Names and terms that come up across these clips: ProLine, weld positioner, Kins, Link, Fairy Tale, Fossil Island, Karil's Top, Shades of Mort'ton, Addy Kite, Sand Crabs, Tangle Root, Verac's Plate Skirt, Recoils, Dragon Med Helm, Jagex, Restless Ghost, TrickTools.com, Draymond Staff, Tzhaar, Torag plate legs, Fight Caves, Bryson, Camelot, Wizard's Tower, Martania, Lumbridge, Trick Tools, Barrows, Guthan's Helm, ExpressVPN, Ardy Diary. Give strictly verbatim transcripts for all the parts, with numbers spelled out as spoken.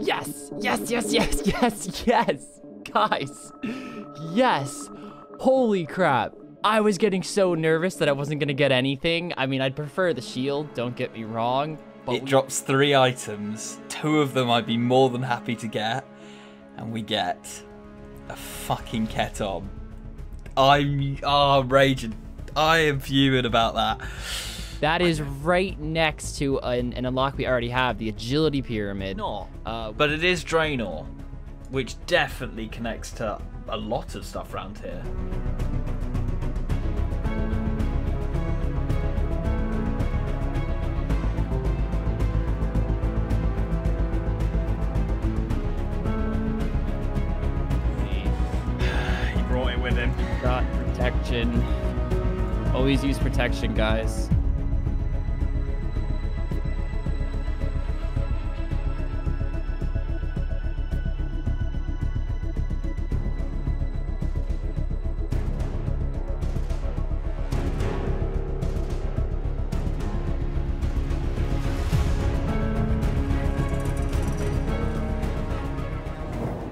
Yes, yes, yes, yes, yes, yes, guys, yes. Holy crap. I was getting so nervous that I wasn't going to get anything. I mean, I'd prefer the shield, don't get me wrong. But it we... drops three items. Two of them I'd be more than happy to get. And we get a fucking Ketom. I'm oh, raging. I am fuming about that. That is right next to an, an unlock we already have, the Agility Pyramid. Not, uh, but it is Draynor, which definitely connects to a lot of stuff around here. He brought it with him. Got protection. Always use protection, guys.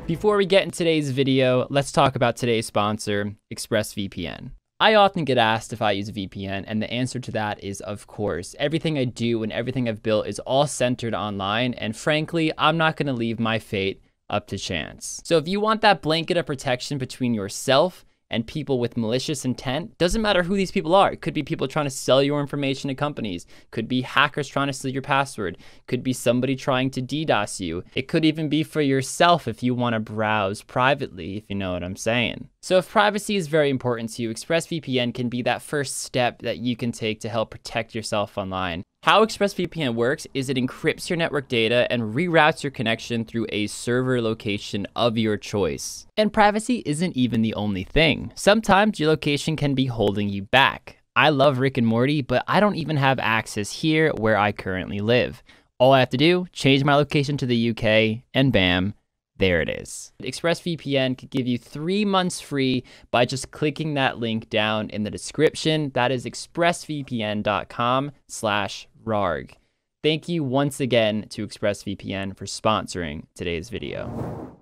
Before we get in today's video, let's talk about today's sponsor, ExpressVPN. I often get asked if I use a V P N, and the answer to that is, of course. Everything I do and everything I've built is all centered online, and frankly, I'm not gonna leave my fate up to chance. So if you want that blanket of protection between yourself and people with malicious intent, doesn't matter who these people are. It could be people trying to sell your information to companies. Could be hackers trying to steal your password. Could be somebody trying to DDoS you. It could even be for yourself if you want to browse privately, if you know what I'm saying. So if privacy is very important to you, ExpressVPN can be that first step that you can take to help protect yourself online. How ExpressVPN works is it encrypts your network data and reroutes your connection through a server location of your choice. And privacy isn't even the only thing. Sometimes your location can be holding you back. I love Rick and Morty, but I don't even have access here where I currently live. All I have to do, change my location to the U K, and bam, there it is. ExpressVPN could give you three months free by just clicking that link down in the description. That is expressvpn dot com slash rarg. Thank you once again to ExpressVPN for sponsoring today's video.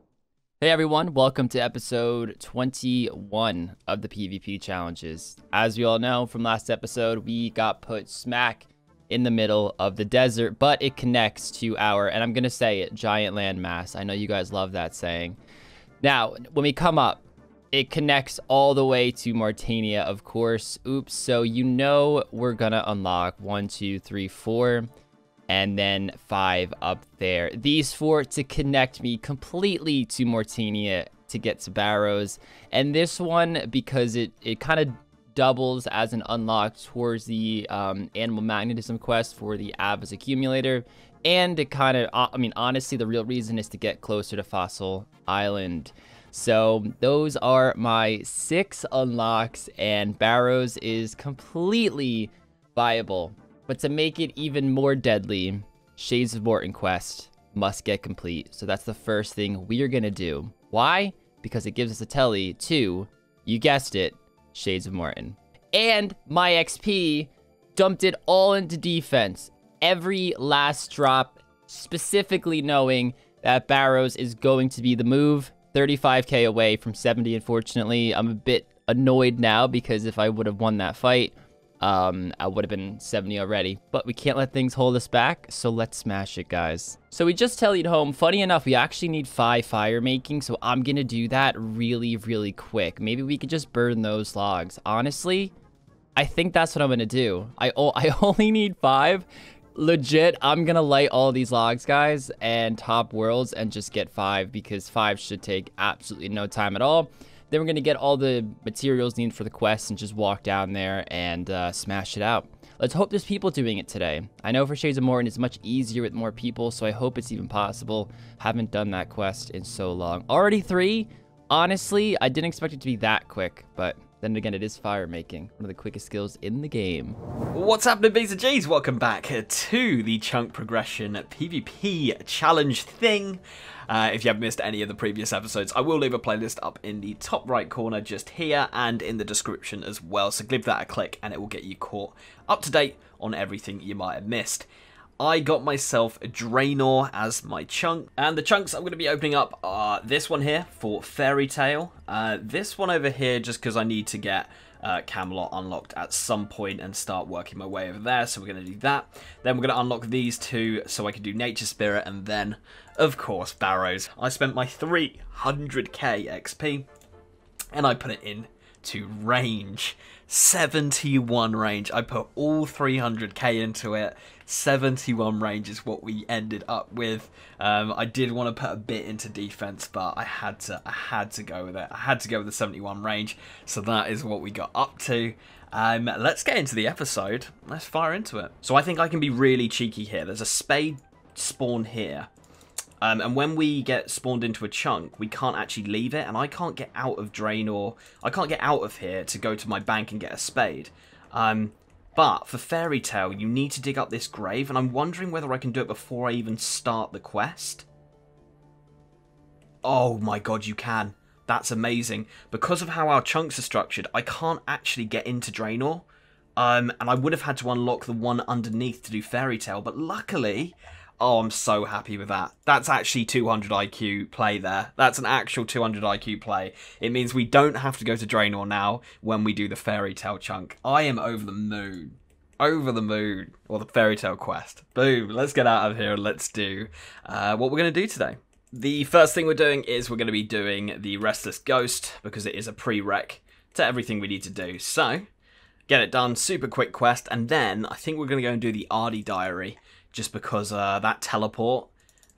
Hey everyone, welcome to episode twenty-one of the PvP challenges. As we all know from last episode, we got put smack in the middle of the desert, but it connects to our, and I'm gonna say it, giant landmass. I know you guys love that saying. Now, when we come up, it connects all the way to Martania, of course. Oops, so you know we're gonna unlock one, two, three, four, and then five up there. These four to connect me completely to Martania to get to Barrows. And this one, because it, it kind of doubles as an unlock towards the um, animal magnetism quest for the Ava's accumulator. And it kind of, I mean, honestly, the real reason is to get closer to Fossil Island. So those are my six unlocks, and Barrows is completely viable. But to make it even more deadly, Shades of Mort'ton quest must get complete. So that's the first thing we are going to do. Why? Because it gives us a telly to, you guessed it, Shades of Mort'ton. And my X P dumped it all into defense. Every last drop, specifically knowing that Barrows is going to be the move. thirty-five K away from seventy, unfortunately. I'm a bit annoyed now because if I would have won that fight, um, I would have been seventy already. But we can't let things hold us back, so let's smash it, guys. So we just tellied home. Funny enough, we actually need five fire making, so I'm going to do that really, really quick. Maybe we could just burn those logs. Honestly, I think that's what I'm going to do. I, oh, I only need five. Legit, I'm gonna light all these logs, guys, and top worlds and just get five, because five should take absolutely no time at all. Then we're gonna get all the materials needed for the quest and just walk down there and uh, smash it out. Let's hope there's people doing it today. I know for Shades of Mort'ton it's much easier with more people, so I hope it's even possible. Haven't done that quest in so long. Already three? Honestly, I didn't expect it to be that quick, but then again, it is fire making, one of the quickest skills in the game. What's happening, B's and G's? Welcome back to the Chunk Progression PvP Challenge thing. Uh, if you haven't missed any of the previous episodes, I will leave a playlist up in the top right corner just here and in the description as well. So give that a click and it will get you caught up to date on everything you might have missed. I got myself a Draynor as my chunk. And the chunks I'm going to be opening up are this one here for Fairy Tale. Uh, this one over here, just because I need to get uh, Camelot unlocked at some point and start working my way over there. So we're going to do that. Then we're going to unlock these two so I can do Nature Spirit. And then, of course, Barrows. I spent my three hundred K X P and I put it in to range. seventy-one range. I put all three hundred K into it. seventy-one range is what we ended up with. Um, I did want to put a bit into defense, but I had to I had to go with it. I had to go with the seventy-one range. So that is what we got up to. Um, let's get into the episode. Let's fire into it. So I think I can be really cheeky here. There's a spade spawn here. Um, and when we get spawned into a chunk, we can't actually leave it, and I can't get out of Draynor. I can't get out of here to go to my bank and get a spade. Um, but for Fairy Tale, you need to dig up this grave, and I'm wondering whether I can do it before I even start the quest. Oh my god, you can. That's amazing. Because of how our chunks are structured, I can't actually get into Draynor. Um, and I would have had to unlock the one underneath to do Fairy Tale, but luckily... Oh, I'm so happy with that. That's actually two hundred I Q play there. That's an actual two hundred I Q play. It means we don't have to go to Draynor now when we do the Fairy Tale chunk. I am over the moon. Over the moon. Or the Fairy Tale quest. Boom. Let's get out of here and let's do uh, what we're going to do today. The first thing we're doing is we're going to be doing the Restless Ghost because it is a prereq to everything we need to do. So, get it done. Super quick quest. And then I think we're going to go and do the Ardy Diary. Just because uh, that teleport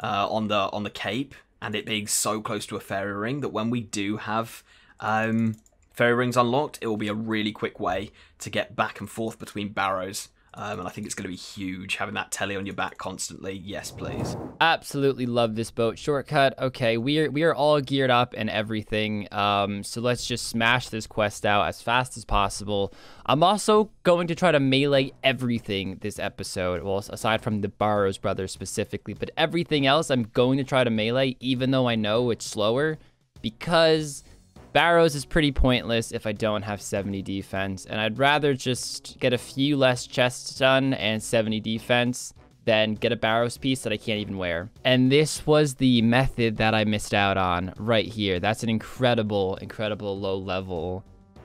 uh, on the on the cape and it being so close to a fairy ring that when we do have um, fairy rings unlocked, it will be a really quick way to get back and forth between Barrows. Um, and I think it's going to be huge having that telly on your back constantly. Yes, please. Absolutely love this boat shortcut. Okay, we are we are all geared up and everything. Um, so let's just smash this quest out as fast as possible. I'm also going to try to melee everything this episode. Well, aside from the Barrows brothers specifically, but everything else I'm going to try to melee, even though I know it's slower, because Barrows is pretty pointless if I don't have seventy defense, and I'd rather just get a few less chests done and seventy defense than get a Barrows piece that I can't even wear. And this was the method that I missed out on right here. That's an incredible, incredible low level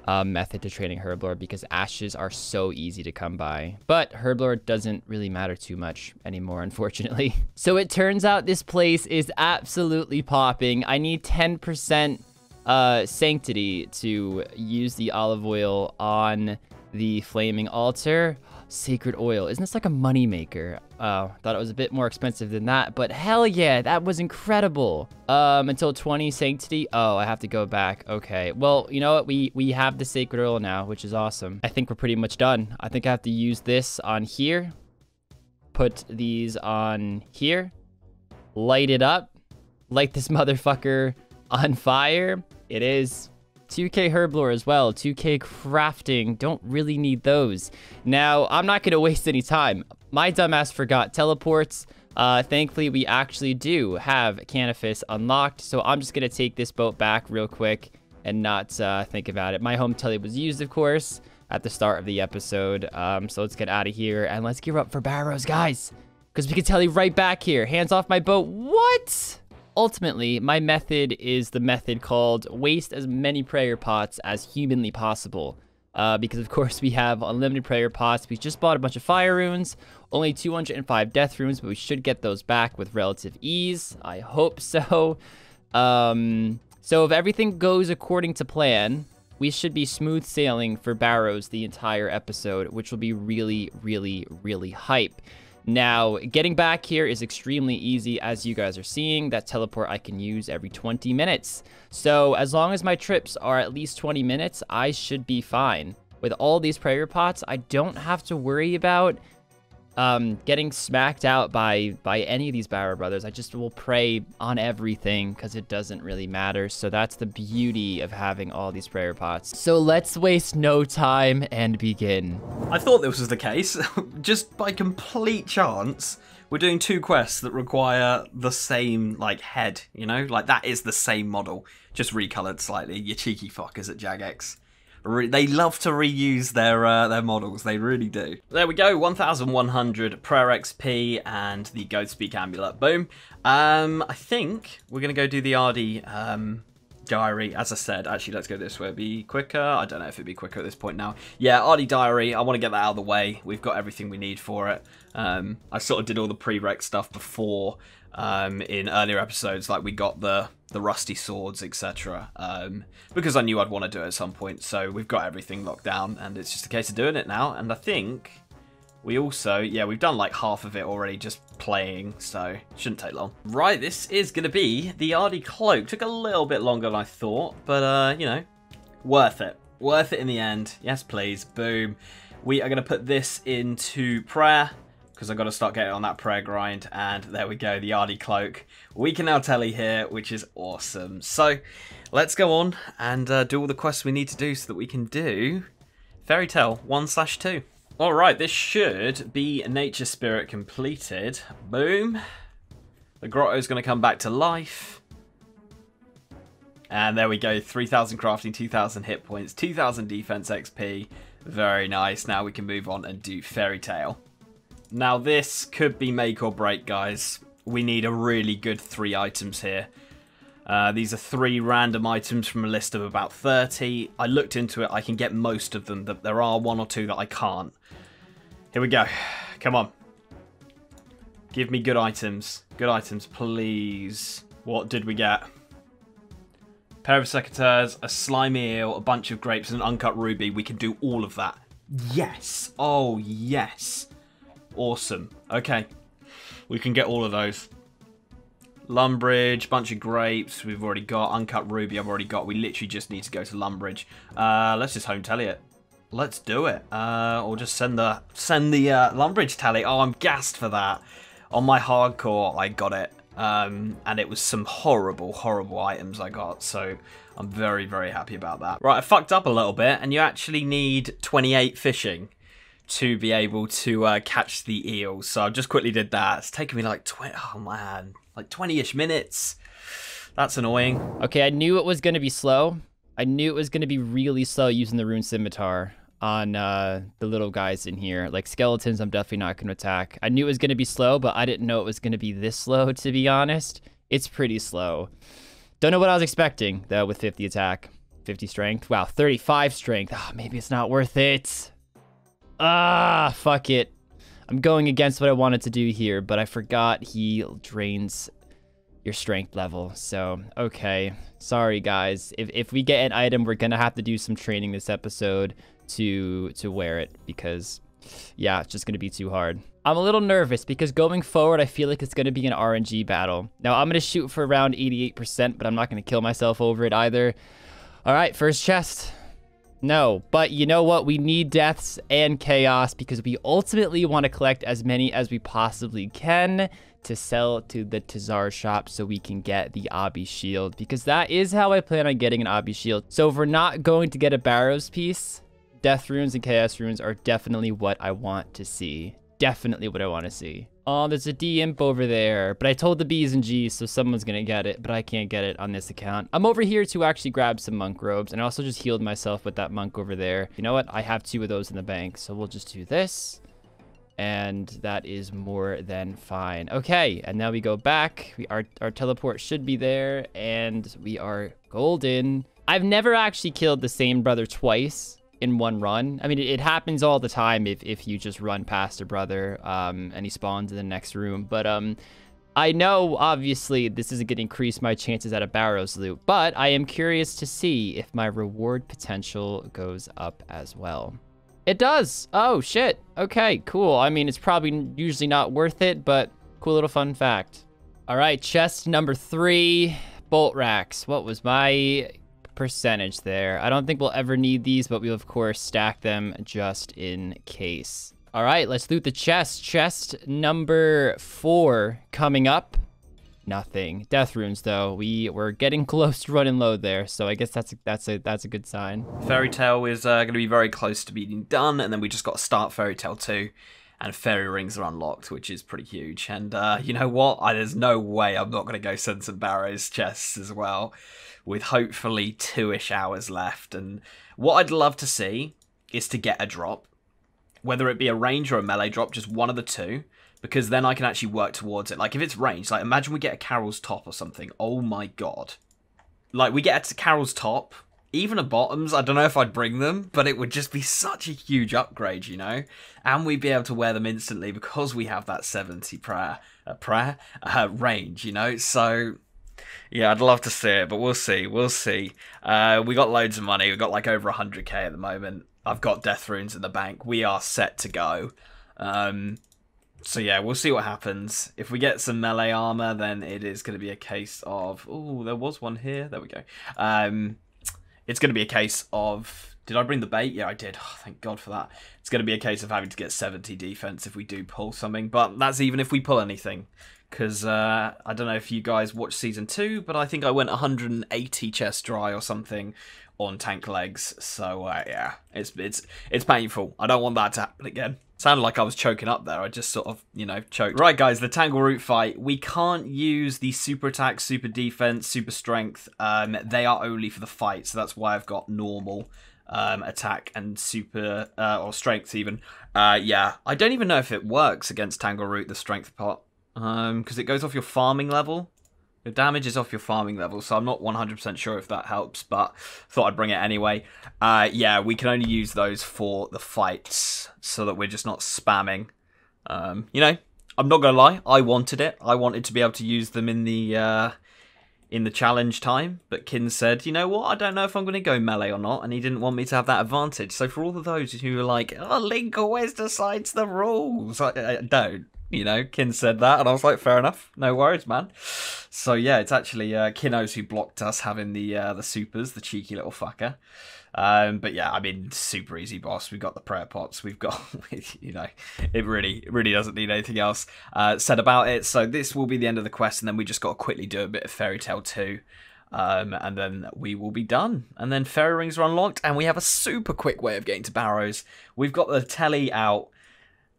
uh, method to training Herblore because ashes are so easy to come by. But Herblore doesn't really matter too much anymore, unfortunately. So it turns out this place is absolutely popping. I need ten percent... Uh, sanctity to use the olive oil on the flaming altar. Sacred oil. Isn't this like a money maker? Uh, thought it was a bit more expensive than that, but hell yeah, that was incredible. Um, until twenty sanctity. Oh, I have to go back. Okay. Well, you know what? We we have the sacred oil now, which is awesome. I think we're pretty much done. I think I have to use this on here. Put these on here. Light it up. Light this motherfucker on fire. It is two K Herblore as well. two K crafting. Don't really need those. Now, I'm not going to waste any time. My dumbass forgot teleports. Uh, thankfully, we actually do have Canifis unlocked. So I'm just going to take this boat back real quick and not uh, think about it. My home telly was used, of course, at the start of the episode. Um, so let's get out of here and let's gear up for Barrows, guys. Because we can telly right back here. Hands off my boat. What? Ultimately, my method is the method called waste as many prayer pots as humanly possible. Uh, because, of course, we have unlimited prayer pots. We just bought a bunch of fire runes. Only two hundred five death runes, but we should get those back with relative ease. I hope so. Um, so if everything goes according to plan, we should be smooth sailing for Barrows the entire episode, which will be really, really, really hype. Now, getting back here is extremely easy, as you guys are seeing. That teleport I can use every twenty minutes. So, as long as my trips are at least twenty minutes, I should be fine. With all these prayer pots, I don't have to worry about um, getting smacked out by, by any of these Barrow brothers. I just will pray on everything, because it doesn't really matter. So, that's the beauty of having all these prayer pots. So, let's waste no time and begin. I thought this was the case. Just by complete chance, we're doing two quests that require the same, like, head, you know? Like, that is the same model, just recolored slightly. You cheeky fuckers at Jagex. Re they love to reuse their uh, their models. They really do. There we go. one thousand one hundred prayer X P and the Goat Speak amulet. Boom. Um, I think we're gonna go do the Ardy um Diary. As I said, actually, let's go this way. It'd be quicker. I don't know if it'd be quicker at this point now. Yeah, Ardy Diary. I want to get that out of the way. We've got everything we need for it. Um, I sort of did all the prereq stuff before. Um, in earlier episodes, like we got the the rusty swords, et cetera. Um, because I knew I'd want to do it at some point, so we've got everything locked down, and it's just a case of doing it now. And I think we also, yeah, we've done like half of it already, just playing, so shouldn't take long. Right, this is gonna be the Ardy Cloak. Took a little bit longer than I thought, but uh, you know, worth it. Worth it in the end. Yes, please. Boom. We are gonna put this into prayer, because I've got to start getting on that prayer grind, and there we go, the Ardy Cloak. We can now telly here, which is awesome. So let's go on and uh, do all the quests we need to do so that we can do Fairy Tale one slash two. All right, this should be Nature Spirit completed. Boom. The grotto's going to come back to life. And there we go, three thousand crafting, two thousand hit points, two thousand defense X P. Very nice. Now we can move on and do Fairy Tale. Now this could be make or break, guys. We need a really good three items here. Uh, these are three random items from a list of about thirty. I looked into it. I can get most of them. But there are one or two that I can't. Here we go. Come on. Give me good items. Good items, please. What did we get? A pair of secateurs, a slimy eel, a bunch of grapes, and an uncut ruby. We can do all of that. Yes. Oh, yes. Awesome. Okay. We can get all of those. Lumbridge, bunch of grapes. We've already got uncut ruby. I've already got. We literally just need to go to Lumbridge. Uh, let's just home tally it. Let's do it. Uh, or just send the send the uh, Lumbridge tally. Oh, I'm gassed for that. On my hardcore, I got it. Um, and it was some horrible, horrible items I got. So I'm very, very happy about that. Right, I fucked up a little bit, and you actually need twenty-eight fishing to be able to uh, catch the eels. So I just quickly did that. It's taken me like twenty, oh man, like twenty-ish minutes. That's annoying. Okay, I knew it was gonna be slow. I knew it was gonna be really slow using the rune scimitar on uh, the little guys in here. Like skeletons, I'm definitely not gonna attack. I knew it was gonna be slow, but I didn't know it was gonna be this slow, to be honest. It's pretty slow. Don't know what I was expecting though with fifty attack, fifty strength. Wow, thirty-five strength. Oh, maybe it's not worth it. Ah, fuck it. I'm going against what I wanted to do here, but I forgot he drains your strength level. So, okay. Sorry, guys. If, if we get an item, we're going to have to do some training this episode to, to wear it because, yeah, it's just going to be too hard. I'm a little nervous because going forward, I feel like it's going to be an R N G battle. Now, I'm going to shoot for around eighty-eight percent, but I'm not going to kill myself over it either. All right, first chest. No, but you know what? We need deaths and chaos because we ultimately want to collect as many as we possibly can to sell to the Tzhaar shop so we can get the Obby shield because that is how I plan on getting an Obby shield. So if we're not going to get a Barrows piece, death runes and chaos runes are definitely what I want to see. Definitely what I want to see. Oh, there's a D imp over there, but I told the B's and G's, so someone's gonna get it, but I can't get it on this account. I'm over here to actually grab some monk robes, and I also just healed myself with that monk over there. You know what? I have two of those in the bank, so we'll just do this, and that is more than fine. Okay, and now we go back. We are, our teleport should be there, and we are golden. I've never actually killed the same brother twice in one run. I mean, it happens all the time if, if you just run past a brother um, and he spawns in the next room. But um, I know, obviously, this isn't going to increase my chances at a Barrows loot, but I am curious to see if my reward potential goes up as well. It does. Oh, shit. Okay, cool. I mean, it's probably usually not worth it, but cool little fun fact. All right, chest number three, bolt racks. What was my percentage there? I don't think we'll ever need these, but we'll of course stack them just in case. All right, let's loot the chest. Chest number four coming up. Nothing. Death runes though. We were getting close to running low there, so I guess that's a, that's a that's a good sign. Fairy Tale is uh, going to be very close to being done, and then we just got to start Fairy Tale two. and fairy rings are unlocked, which is pretty huge. And uh, you know what? I, there's no way I'm not going to go send some Barrows chests as well, with hopefully two-ish hours left. And what I'd love to see is to get a drop, whether it be a range or a melee drop, just one of the two, because then I can actually work towards it. Like, if it's range, like, imagine we get a Karil's Top or something. Oh, my God. Like, we get a Karil's Top, even a Bottoms. I don't know if I'd bring them, but it would just be such a huge upgrade, you know? And we'd be able to wear them instantly because we have that seventy prayer, uh, prayer uh, range, you know? So, yeah, I'd love to see it, but we'll see. We'll see. Uh, we got loads of money. We've got, like, over one hundred K at the moment. I've got death runes in the bank. We are set to go. Um... So yeah, we'll see what happens. If we get some melee armor, then it is going to be a case of... Oh, there was one here. There we go. Um, it's going to be a case of... Did I bring the bait? Yeah, I did. Oh, thank God for that. It's going to be a case of having to get seventy defense if we do pull something. But that's even if we pull anything. Because uh, I don't know if you guys watched Season two, but I think I went one hundred eighty chest dry or something on tank legs. So uh, yeah, it's, it's, it's painful. I don't want that to happen again. Sounded like I was choking up there. I just sort of, you know, choked. Right, guys, the Tangle Root fight. We can't use the super attack, super defense, super strength. Um, they are only for the fight, so that's why I've got normal um, attack and super, uh, or strength even. Uh, yeah, I don't even know if it works against Tangle Root, the strength part, um, because it goes off your farming level. The damage is off your farming level, so I'm not one hundred percent sure if that helps, but thought I'd bring it anyway. Uh, yeah, we can only use those for the fights so that we're just not spamming. Um, you know, I'm not going to lie, I wanted it. I wanted to be able to use them in the uh, in the challenge time, but Kins said, you know what, I don't know if I'm going to go melee or not, and he didn't want me to have that advantage. So for all of those who were like, oh, Link always decides the rules, I, I don't. You know, Kin said that, and I was like, fair enough. No worries, man. So, yeah, it's actually uh, Kinos who blocked us having the uh, the supers, the cheeky little fucker. Um, but, yeah, I mean, super easy boss. We've got the prayer pots. We've got, you know, it really it really doesn't need anything else uh, said about it. So this will be the end of the quest, and then we just got to quickly do a bit of Fairy Tale two. Um, and then we will be done. And then fairy rings are unlocked, and we have a super quick way of getting to Barrows. We've got the telly out,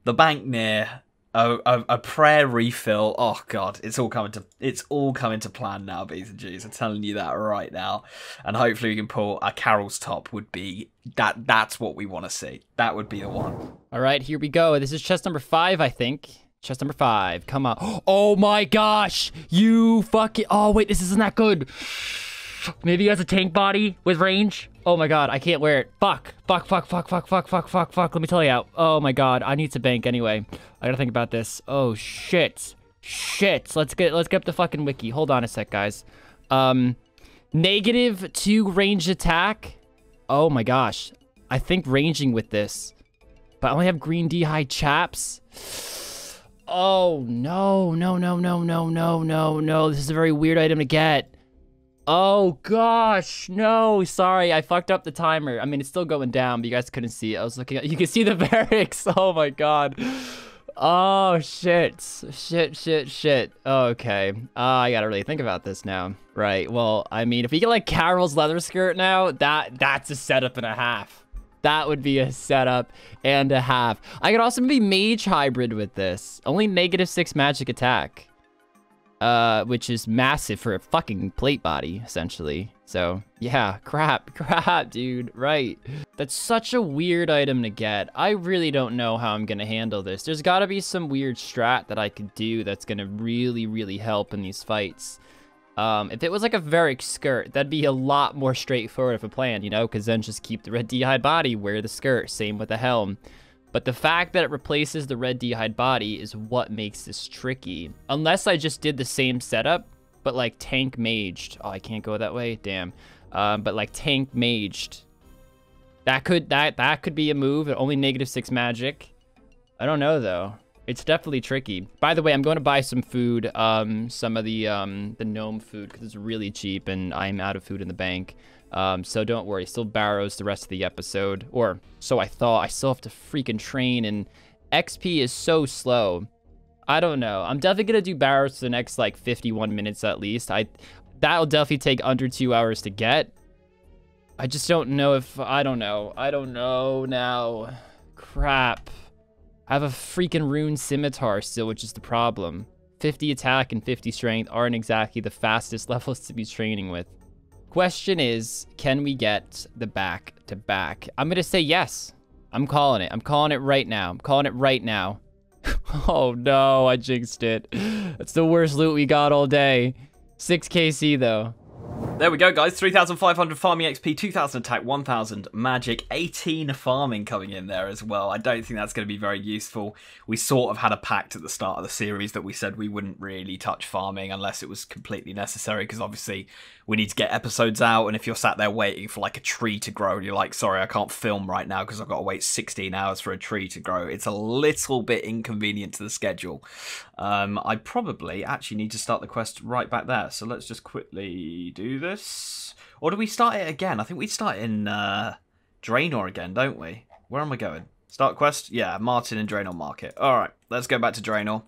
the bank near... A, a, a prayer refill. Oh God, it's all coming to it's all coming to plan now, B's and G's. I'm telling you that right now. And hopefully we can pull a Karil's Top. Would be that that's what we want to see. That would be the one. All right, here we go. This is chest number five, I think. Chest number five. Come on. Oh my gosh, you fucking. Oh wait, this isn't that good. Maybe he has a tank body with range. Oh my God, I can't wear it. Fuck, fuck, fuck, fuck, fuck, fuck, fuck, fuck, fuck. Let me tell you out. Oh my God, I need to bank anyway. I gotta think about this. Oh shit, shit. Let's get let's get up the fucking wiki. Hold on a sec, guys. Um, negative two ranged attack. Oh my gosh, I think ranging with this, but I only have green D high chaps. Oh no, no, no, no, no, no, no, no. This is a very weird item to get. Oh gosh, no, sorry, I fucked up the timer. I mean, it's still going down, but you guys couldn't see it. I was looking at, you can see the barracks. Oh my God. Oh shit, shit, shit, shit. Okay, uh, I gotta really think about this now. Right, well, I mean, if we get like Karil's leather skirt now, that that's a setup and a half. That would be a setup and a half. I could also be mage hybrid with this. Only negative six magic attack. Uh, which is massive for a fucking plate body, essentially. So, yeah, crap, crap, dude, right. That's such a weird item to get. I really don't know how I'm gonna handle this. There's gotta be some weird strat that I could do that's gonna really, really help in these fights. Um, if it was like a Verac's skirt, that'd be a lot more straightforward of a plan, you know, because then just keep the red D-hide body, wear the skirt, same with the helm. But the fact that it replaces the red D-hide body is what makes this tricky. Unless I just did the same setup, but like tank maged. Oh, I can't go that way, damn. Um, but like tank maged. That could that that could be a move. Only negative six magic. I don't know though. It's definitely tricky. By the way, I'm going to buy some food, um, some of the um, the gnome food because it's really cheap and I'm out of food in the bank. Um, so don't worry, still Barrows the rest of the episode, or so I thought. I still have to freaking train, and X P is so slow. I don't know. I'm definitely gonna do Barrows for the next like fifty-one minutes at least. I that'll definitely take under two hours to get. I just don't know if I don't know. I don't know now. Crap. I have a freaking rune scimitar still, which is the problem. fifty attack and fifty strength aren't exactly the fastest levels to be training with. Question is, can we get the back to back? I'm gonna say yes. I'm calling it. I'm calling it right now. I'm calling it right now. Oh no, I jinxed it. That's the worst loot we got all day. six K C though. There we go, guys. three thousand five hundred farming X P, two thousand attack, one thousand magic, eighteen farming coming in there as well. I don't think that's going to be very useful. We sort of had a pact at the start of the series that we said we wouldn't really touch farming unless it was completely necessary, because obviously we need to get episodes out, and if you're sat there waiting for like a tree to grow and you're like, sorry, I can't film right now because I've got to wait sixteen hours for a tree to grow, it's a little bit inconvenient to the schedule. Um, I probably actually need to start the quest right back there, so let's just quickly do this. Or do we start it again? I think we start in uh, Draynor again, don't we? Where am I going? Start quest? Yeah, Martin and Draynor Market. All right, let's go back to Draynor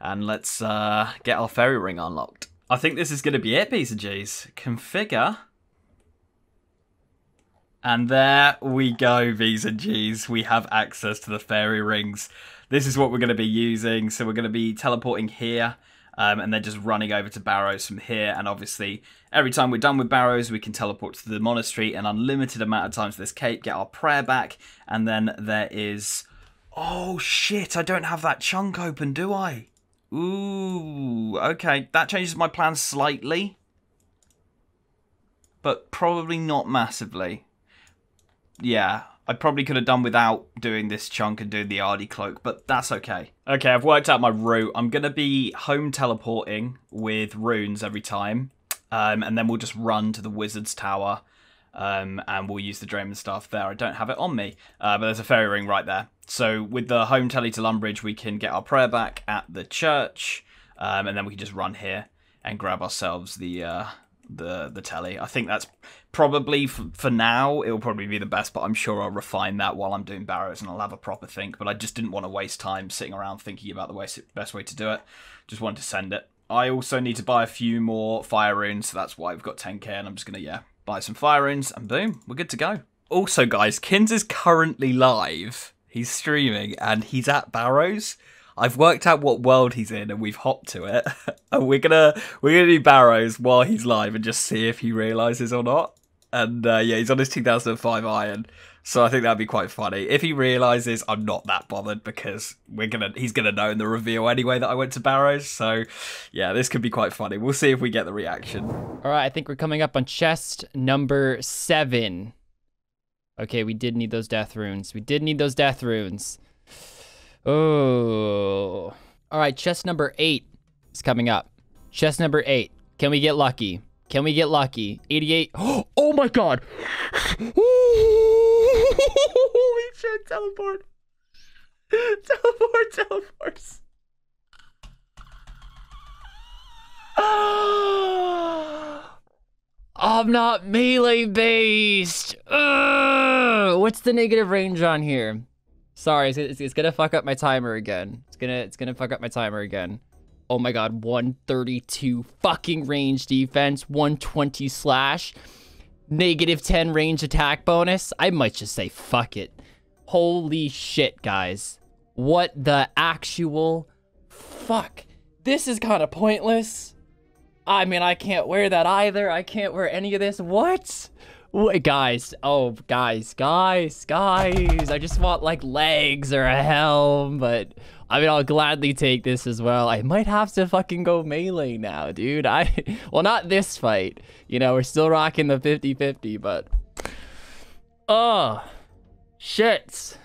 and let's uh, get our fairy ring unlocked. I think this is going to be it, B C Gs. Configure. And there we go, B C Gs. We have access to the fairy rings. This is what we're going to be using. So we're going to be teleporting here. Um, and then just running over to Barrows from here. And obviously, every time we're done with Barrows, we can teleport to the monastery an unlimited amount of times to this cape, get our prayer back. And then there is... Oh, shit, I don't have that chunk open, do I? Ooh, okay. That changes my plan slightly. But probably not massively. Yeah. I probably could have done without doing this chunk and doing the Ardy cloak, but that's okay. Okay, I've worked out my route. I'm going to be home teleporting with runes every time, um, and then we'll just run to the Wizard's Tower, um, and we'll use the Draymond Staff there. I don't have it on me, uh, but there's a fairy ring right there. So with the home telly to Lumbridge, we can get our prayer back at the church, um, and then we can just run here and grab ourselves the... Uh, the the telly. I think that's probably for, for now it'll probably be the best, but I'm sure I'll refine that while I'm doing Barrows and I'll have a proper think. But I just didn't want to waste time sitting around thinking about the way, best way to do it. Just wanted to send it. I also need to buy a few more fire runes, so that's why we've got ten K, and I'm just gonna yeah buy some fire runes and boom, we're good to go. Also guys, Kins is currently live, he's streaming and he's at Barrows. I've worked out what world he's in and we've hopped to it. And we're gonna we're gonna do Barrows while he's live and just see if he realizes or not. And uh, yeah, he's on his two thousand five iron, so I think that'd be quite funny. If he realizes, I'm not that bothered because we're gonna he's gonna know in the reveal anyway that I went to Barrows. So yeah, this could be quite funny. We'll see if we get the reaction. All right, I think we're coming up on chest number seven. Okay, we did need those death runes. We did need those death runes. Oh, all right. Chest number eight is coming up. Chest number eight. Can we get lucky? Can we get lucky? eighty-eight. Oh my God. Holy shit. Teleport. Teleport, teleports. I'm not melee based. Ugh. What's the negative range on here? Sorry, it's, it's gonna fuck up my timer again. It's gonna, it's gonna fuck up my timer again. Oh my God, one thirty-two fucking range defense, one twenty slash, negative ten range attack bonus. I might just say fuck it. Holy shit, guys! What the actual fuck? This is kind of pointless. I mean, I can't wear that either. I can't wear any of this. What? Wait, guys, oh, guys, guys, guys, I just want, like, legs or a helm, but, I mean, I'll gladly take this as well. I might have to fucking go melee now, dude. I, well, not this fight, you know, we're still rocking the fifty fifty, but, oh, shit,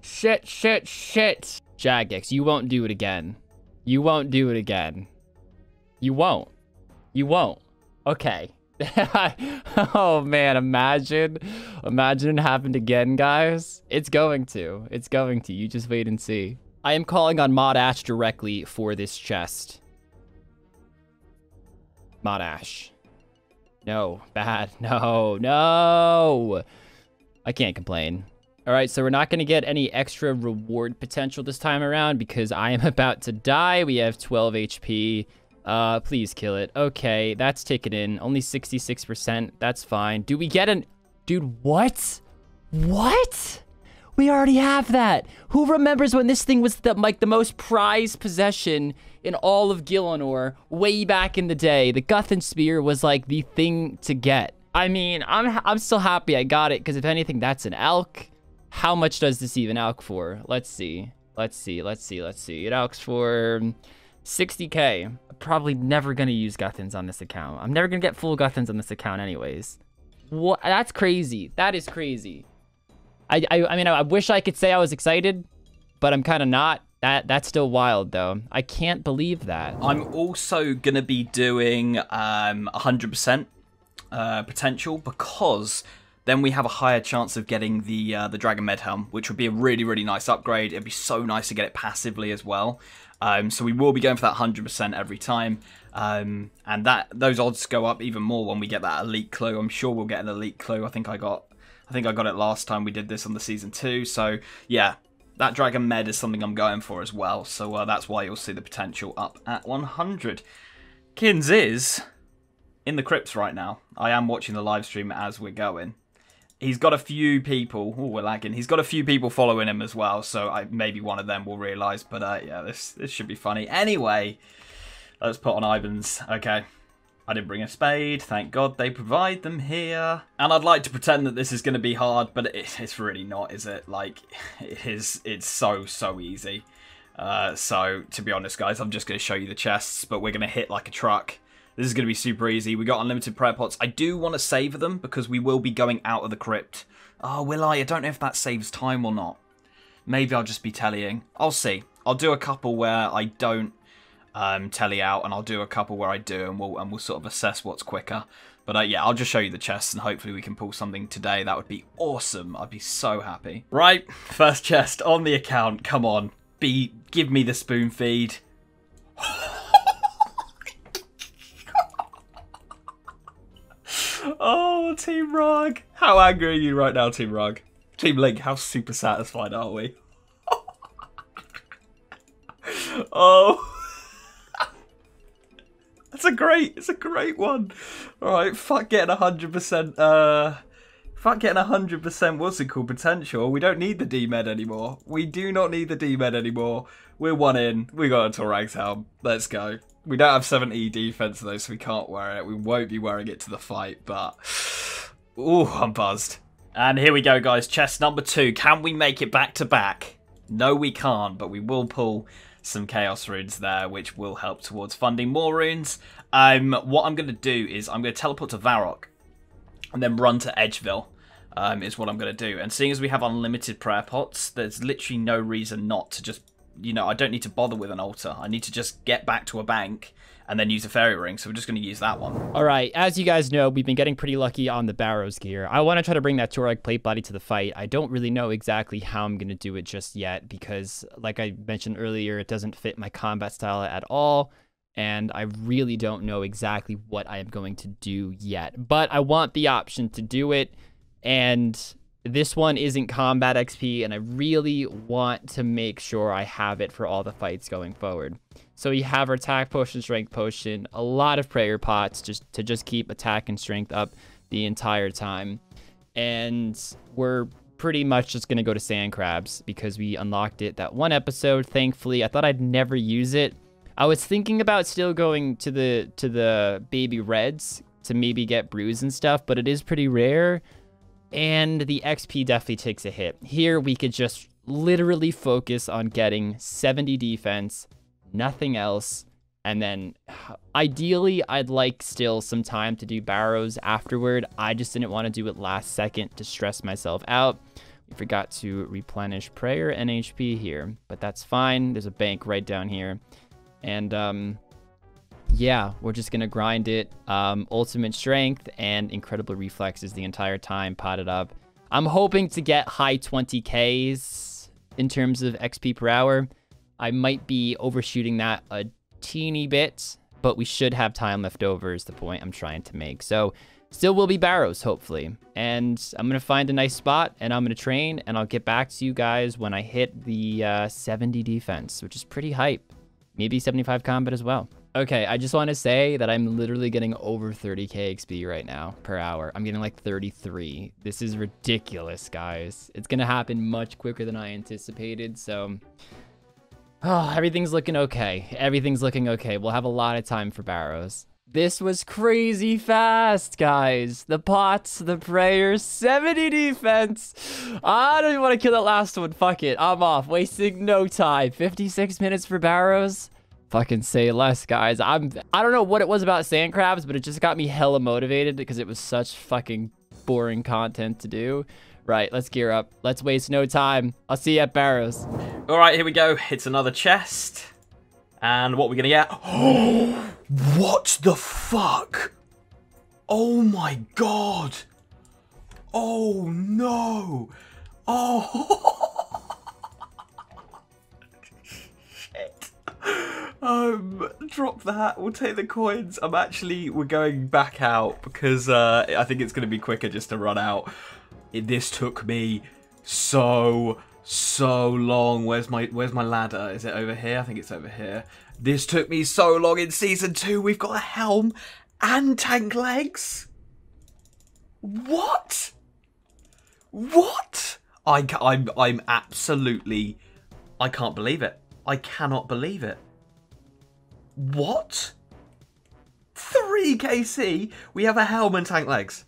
shit, shit, shit. Jagex, you won't do it again. You won't do it again. You won't. You won't. Okay. Oh man, imagine imagine it happened again, guys. It's going to. It's going to. You just wait and see. I am calling on Mod Ash directly for this chest. Mod Ash. No, bad. No, no. I can't complain. All right, so we're not going to get any extra reward potential this time around because I am about to die. We have twelve H P. Uh, please kill it. Okay, that's taken in. Only sixty-six percent. That's fine. Do we get an... Dude, what? What? We already have that. Who remembers when this thing was the, like the most prized possession in all of Gielinor way back in the day? The Guthin Spear was like the thing to get. I mean, I'm I'm still happy I got it because if anything, that's an elk. How much does this even elk for? Let's see. Let's see. Let's see. Let's see. It elks for sixty K. I'm probably never gonna use Guthins on this account. I'm never gonna get full Guthins on this account, anyways. What? That's crazy. That is crazy. I, I, I mean, I, I wish I could say I was excited, but I'm kind of not. That That's still wild, though. I can't believe that. I'm also going to be doing um, one hundred percent uh, potential because then we have a higher chance of getting the uh, the Dragon Med Helm, which would be a really, really nice upgrade. It'd be so nice to get it passively as well. Um, so we will be going for that one hundred percent every time. Um, and that those odds go up even more when we get that elite clue. I'm sure we'll get an elite clue. I think I got... I think I got it last time we did this on the season two. So yeah, that Dragon Med is something I'm going for as well. So uh, that's why you'll see the potential up at one hundred. Kins is in the crypts right now. I am watching the live stream as we're going. He's got a few people. Oh, we're lagging. He's got a few people following him as well. So I, maybe one of them will realise. But uh, yeah, this this should be funny. Anyway, let's put on Iban's. Okay. I didn't bring a spade. Thank God they provide them here. And I'd like to pretend that this is going to be hard, but it, it's really not, is it? Like, it is, it's so, so easy. Uh, so, to be honest, guys, I'm just going to show you the chests, but we're going to hit like a truck. This is going to be super easy. We got unlimited prayer pots. I do want to save them because we will be going out of the crypt. Oh, will I? I don't know if that saves time or not. Maybe I'll just be tallying. I'll see. I'll do a couple where I don't Um, telly out, and I'll do a couple where I do, and we'll and we'll sort of assess what's quicker. But uh, yeah, I'll just show you the chests, and hopefully we can pull something today. That would be awesome. I'd be so happy. Right, first chest on the account. Come on, be give me the spoon feed. Oh, Team Rog, how angry are you right now, Team Rog? Team Link, how super satisfied are we? Oh. It's a great, it's a great one. All right, fuck getting one hundred percent, uh, fuck getting one hundred percent, what's it called, potential. We don't need the D-Med anymore. We do not need the D-Med anymore. We're one in. We got a Torag's Helm. Let's go. We don't have seven E defense though, so we can't wear it. We won't be wearing it to the fight, but, ooh, I'm buzzed. And here we go, guys. Chest number two. Can we make it back to back? No, we can't, but we will pull some chaos runes there, which will help towards funding more runes. Um, what I'm going to do is I'm going to teleport to Varrock and then run to Edgeville, um, is what I'm going to do. And seeing as we have unlimited prayer pots, there's literally no reason not to just, you know, I don't need to bother with an altar. I need to just get back to a bank and then use a fairy ring. So we're just going to use that one. All right. As you guys know, we've been getting pretty lucky on the Barrows gear. I want to try to bring that Torag plate body to the fight. I don't really know exactly how I'm going to do it just yet because, like I mentioned earlier, it doesn't fit my combat style at all. And I really don't know exactly what I am going to do yet. But I want the option to do it. And this one isn't combat X P, and I really want to make sure I have it for all the fights going forward. So you have our attack potion, strength potion, a lot of prayer pots just to just keep attack and strength up the entire time. And we're pretty much just going to go to Sand Crabs because we unlocked it that one episode. Thankfully, I thought I'd never use it. I was thinking about still going to the to the baby reds to maybe get brews and stuff, but it is pretty rare. And the X P definitely takes a hit. Here, we could just literally focus on getting seventy defense, nothing else. And then, ideally, I'd like still some time to do Barrows afterward. I just didn't want to do it last second to stress myself out. We forgot to replenish prayer and H P here. But that's fine. There's a bank right down here. And, um... yeah, we're just going to grind it. Um, ultimate strength and incredible reflexes the entire time, potted up. I'm hoping to get high twenty Ks in terms of X P per hour. I might be overshooting that a teeny bit, but we should have time left over is the point I'm trying to make. So still will be Barrows, hopefully. And I'm going to find a nice spot, and I'm going to train, and I'll get back to you guys when I hit the uh, seventy defense, which is pretty hype. Maybe seventy-five combat as well. Okay, I just want to say that I'm literally getting over thirty K X P right now per hour. I'm getting like thirty-three. This is ridiculous, guys. It's going to happen much quicker than I anticipated. So, oh, everything's looking okay. Everything's looking okay. We'll have a lot of time for Barrows. This was crazy fast, guys. The pots, the prayers, seventy defense. I don't even want to kill that last one. Fuck it. I'm off. Wasting no time. fifty-six minutes for Barrows. Fucking say less, guys. I'm, I don't know what it was about Sand Crabs, but it just got me hella motivated because it was such fucking boring content to do. Right, let's gear up. Let's waste no time. I'll see you at Barrows. All right, here we go. It's another chest. And what we're gonna get? Oh, what the fuck? Oh my god! Oh no! Oh shit! Um, drop that. We'll take the coins. I'm actually we're going back out because uh, I think it's gonna be quicker just to run out. It, this took me so. so long. Where's my where's my ladder? Is it over here? I think it's over here. This took me so long in season two. We've got a helm and tank legs. What? What? I I'm I'm absolutely I can't believe it. I cannot believe it. What? three K C. We have a helm and tank legs.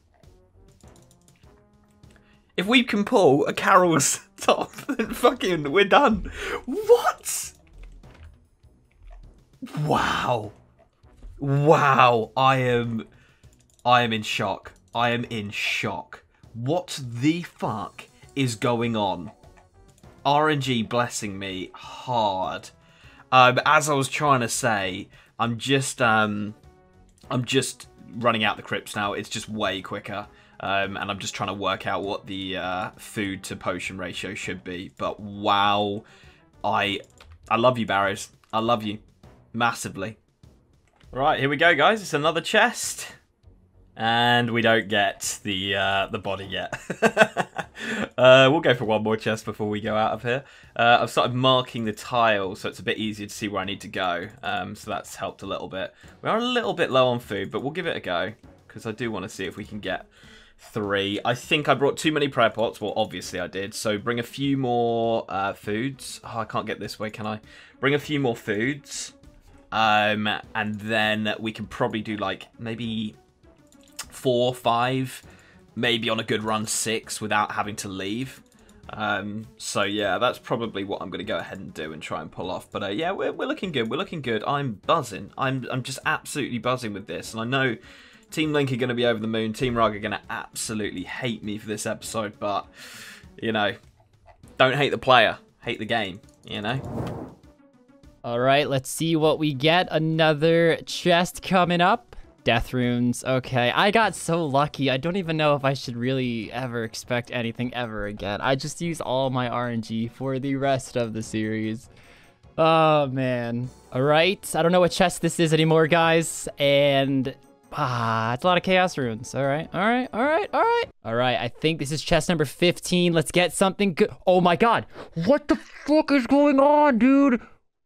If we can pull a Karil's Top, then fucking we're done. What? Wow. Wow. I am... I am in shock. I am in shock. What the fuck is going on? R N G blessing me hard. Um, as I was trying to say, I'm just... Um, I'm just running out the crypts now. It's just way quicker. Um, and I'm just trying to work out what the uh, food to potion ratio should be. But wow, I I love you, Barrows. I love you massively. Right, here we go, guys. It's another chest, and we don't get the uh, the body yet. uh, we'll go for one more chest before we go out of here. Uh, I've started marking the tile, so it's a bit easier to see where I need to go. Um, so that's helped a little bit. We are a little bit low on food, but we'll give it a go because I do want to see if we can get three. I think I brought too many prayer pots. Well, obviously I did. So bring a few more uh, foods. Oh, I can't get this way, can I? Bring a few more foods. Um, and then we can probably do like maybe four, five, maybe on a good run, six without having to leave. Um, so yeah, that's probably what I'm going to go ahead and do and try and pull off. But uh, yeah, we're, we're looking good. We're looking good. I'm buzzing. I'm, I'm just absolutely buzzing with this. And I know... Team Link are going to be over the moon. Team Rug are going to absolutely hate me for this episode, but, you know, don't hate the player. Hate the game, you know? All right, let's see what we get. Another chest coming up. Death runes. Okay, I got so lucky. I don't even know if I should really ever expect anything ever again. I just use all my R N G for the rest of the series. Oh, man. All right, I don't know what chest this is anymore, guys, and... Ah, it's a lot of chaos runes. All right, all right, all right, all right. All right, I think this is chest number fifteen. Let's get something good. Oh my god. What the fuck is going on, dude?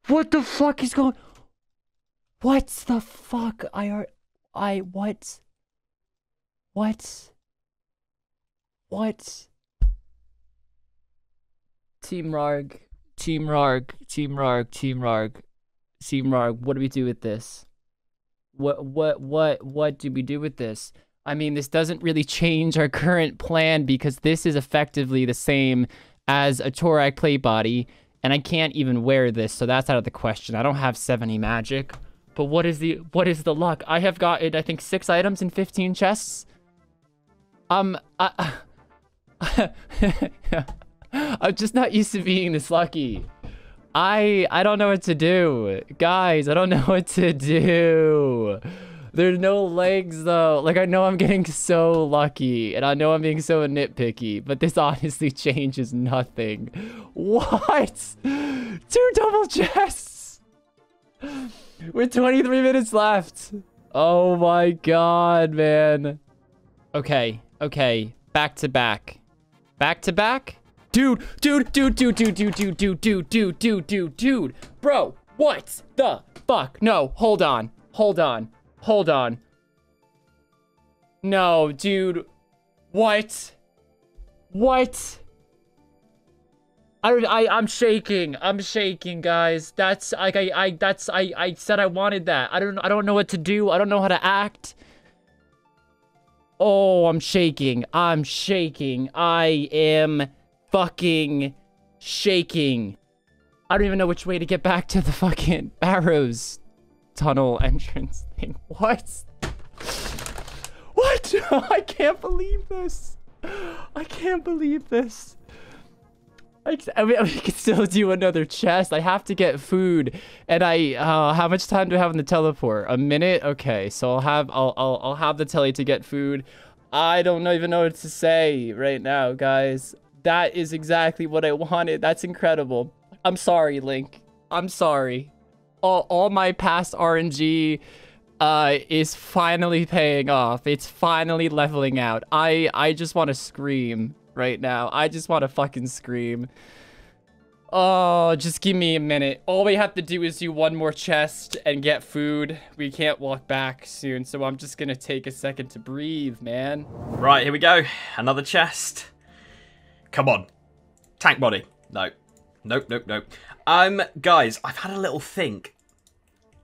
What the fuck is going... What's the fuck? I are... I... What? What? What? Team Rarg. Team Rarg. Team Rarg. Team Rarg. Team Rarg. What do we do with this? What, what, what, what do we do with this? I mean, this doesn't really change our current plan because this is effectively the same as a Torag plate body, and I can't even wear this, so that's out of the question. I don't have seventy magic, but what is the, what is the luck? I have gotten, I think, six items in fifteen chests. Um, I, I'm just not used to being this lucky. I I don't know what to do. Guys, I don't know what to do. There's no legs though. Like, I know I'm getting so lucky and I know I'm being so nitpicky, but this honestly changes nothing. What? Two double chests with twenty-three minutes left. Oh my god, man. Okay, okay. Back to back. Back to back? Dude, dude, dude, dude, dude, dude, dude, dude, dude, dude, dude, dude, dude, bro, what the fuck? No, hold on. Hold on. Hold on. No, dude. What? What? I, I, I'm shaking. I'm shaking, guys. That's like I, I, that's I, I said I wanted that. I don't, I don't know what to do. I don't know how to act. Oh, I'm shaking. I'm shaking. I am fucking shaking. I don't even know which way to get back to the fucking Barrows tunnel entrance thing. What? What? I can't believe this. I can't believe this. I, I mean, I could still do another chest. I have to get food, and I. Uh, how much time do I have in the teleport? A minute. Okay, so I'll have. I'll. I'll. I'll have the telly to get food. I don't even know what to say right now, guys. That is exactly what I wanted. That's incredible. I'm sorry, Link. I'm sorry. All. All my past R N G. Uh, is finally paying off. It's finally leveling out. I, I just want to scream right now. I just want to fucking scream. Oh, just give me a minute. All we have to do is do one more chest and get food. We can't walk back soon, so I'm just gonna take a second to breathe, man. Right, here we go. Another chest. Come on. Tank body. No. Nope, nope, nope. Um, guys, I've had a little think.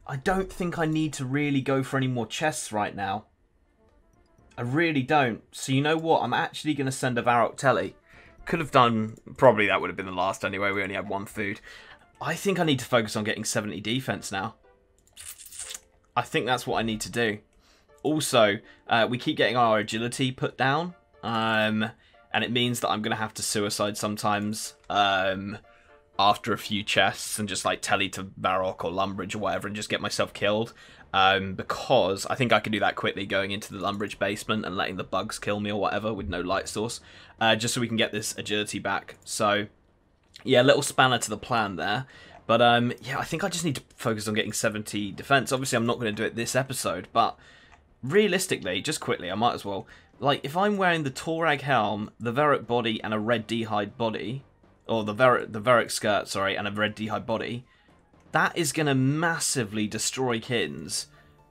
I don't think I need to really go for any more chests right now. I really don't. So you know what? I'm actually going to send a Varrock telly. Could have done... Probably that would have been the last anyway. We only had one food. I think I need to focus on getting seventy defense now. I think that's what I need to do. Also, uh, we keep getting our agility put down. Um, and it means that I'm going to have to suicide sometimes. Um... after a few chests and just like telly to Varrock or Lumbridge or whatever and just get myself killed, um, because I think I can do that quickly going into the Lumbridge basement and letting the bugs kill me or whatever with no light source, uh, just so we can get this agility back. So yeah, little spanner to the plan there, but um, yeah, I think I just need to focus on getting seventy defense. Obviously I'm not going to do it this episode, but realistically, just quickly, I might as well. Like if I'm wearing the Torag's Helm, the Verac's body and a red Dehyde body, or the Ver the Verac's skirt, sorry, and a red Dehyde body, that is going to massively destroy Kins.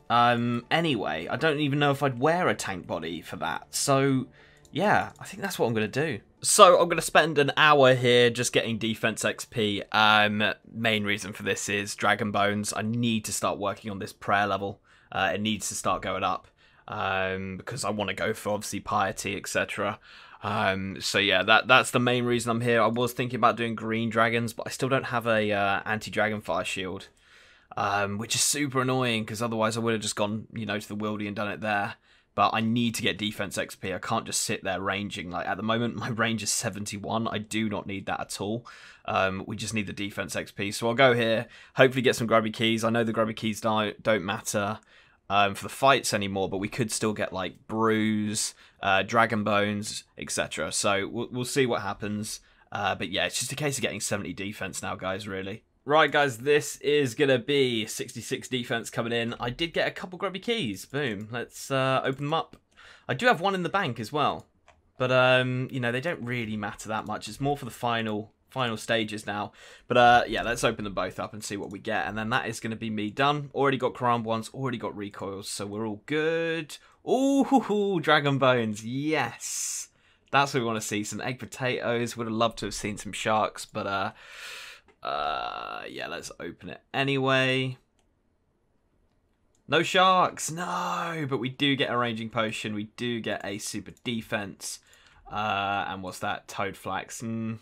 Um, anyway, I don't even know if I'd wear a tank body for that. So, yeah, I think that's what I'm going to do. So, I'm going to spend an hour here just getting defense X P. Um, main reason for this is Dragon Bones. I need to start working on this prayer level. Uh, it needs to start going up. Um, because I want to go for, obviously, piety, et cetera Um, so yeah, that that's the main reason I'm here. I was thinking about doing green dragons, but I still don't have a uh, anti-dragon fire shield, um, which is super annoying because otherwise I would have just gone, you know, to the wildy and done it there. But I need to get defense X P. I can't just sit there ranging. Like at the moment, my range is seventy-one. I do not need that at all. Um, we just need the defense X P. So I'll go here, hopefully get some grubby keys. I know the grubby keys don't don't matter. Um, for the fights anymore, but we could still get like brews, uh, dragon bones, et cetera. So we'll, we'll see what happens. Uh, but yeah, it's just a case of getting seventy defense now, guys, really. Right, guys, this is going to be sixty-six defense coming in. I did get a couple grubby keys. Boom. Let's uh, open them up. I do have one in the bank as well. But, um, you know, they don't really matter that much. It's more for the final... final stages now, but uh yeah, let's open them both up and see what we get, and then that is going to be me done. Already got Karambwans, already got recoils, so we're all good. Ooh, dragon bones, yes, that's what we want to see. Some egg potatoes, would have loved to have seen some sharks, but uh uh yeah, let's open it anyway. No sharks, no, but we do get a ranging potion, we do get a super defense, uh and what's that, toad flax. mm.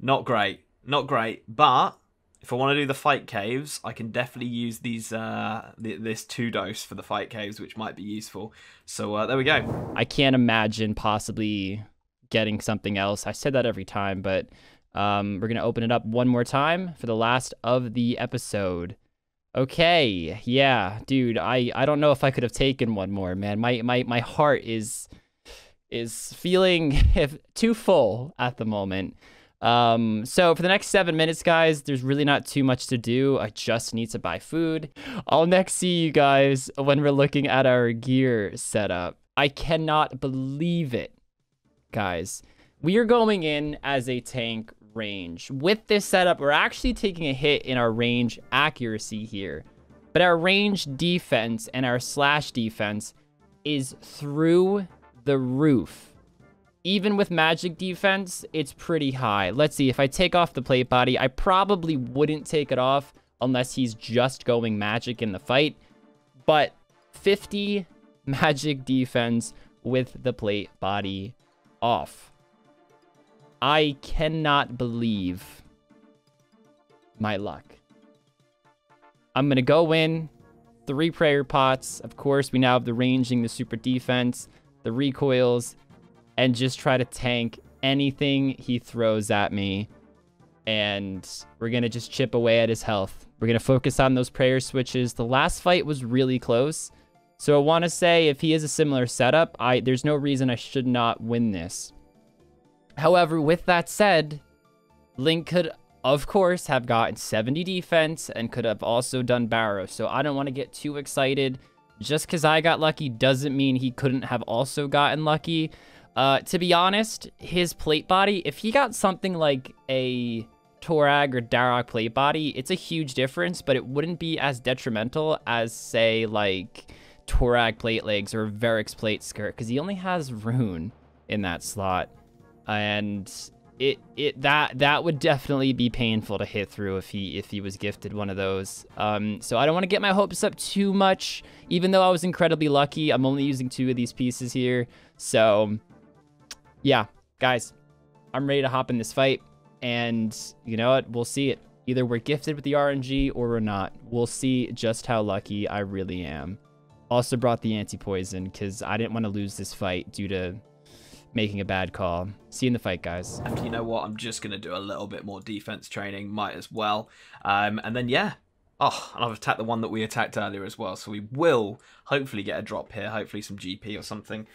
Not great, not great, but if I want to do the fight caves, I can definitely use these uh, th this two dose for the fight caves, which might be useful. So uh, there we go. I can't imagine possibly getting something else. I said that every time, but um, we're going to open it up one more time for the last of the episode. Okay, yeah, dude, I, I don't know if I could have taken one more, man. My, my, my heart is, is feeling too full at the moment. Um, so for the next seven minutes, guys, there's really not too much to do. I just need to buy food. I'll next see you guys when we're looking at our gear setup. I cannot believe it, guys. We are going in as a tank range. With this setup, we're actually taking a hit in our range accuracy here. But our range defense and our slash defense is through the roof. Even with magic defense, it's pretty high. Let's see, if I take off the plate body, I probably wouldn't take it off unless he's just going magic in the fight. But fifty magic defense with the plate body off. I cannot believe my luck. I'm gonna go in, three prayer pots. Of course, we now have the ranging, the super defense, the recoils, and just try to tank anything he throws at me. And we're gonna just chip away at his health. We're gonna focus on those prayer switches. The last fight was really close. So I wanna say if he is a similar setup, I there's no reason I should not win this. However, with that said, Link could, of course, have gotten seventy defense and could have also done Barrows. So I don't want to get too excited. Just because I got lucky doesn't mean he couldn't have also gotten lucky. Uh, to be honest, his plate body, if he got something like a Torag or Darrock plate body, it's a huge difference, but it wouldn't be as detrimental as, say, like Torag plate legs or Verac's plate skirt, because he only has Rune in that slot. And it it that that would definitely be painful to hit through if he if he was gifted one of those. Um, so I don't want to get my hopes up too much. Even though I was incredibly lucky, I'm only using two of these pieces here. So yeah, guys, I'm ready to hop in this fight, and you know what? We'll see it. Either we're gifted with the R N G or we're not. We'll see just how lucky I really am. Also brought the anti-poison because I didn't want to lose this fight due to making a bad call. See you in the fight, guys. And you know what? I'm just going to do a little bit more defense training. Might as well. Um, and then, yeah. Oh, and I've attacked the one that we attacked earlier as well. So we will hopefully get a drop here. Hopefully some G P or something.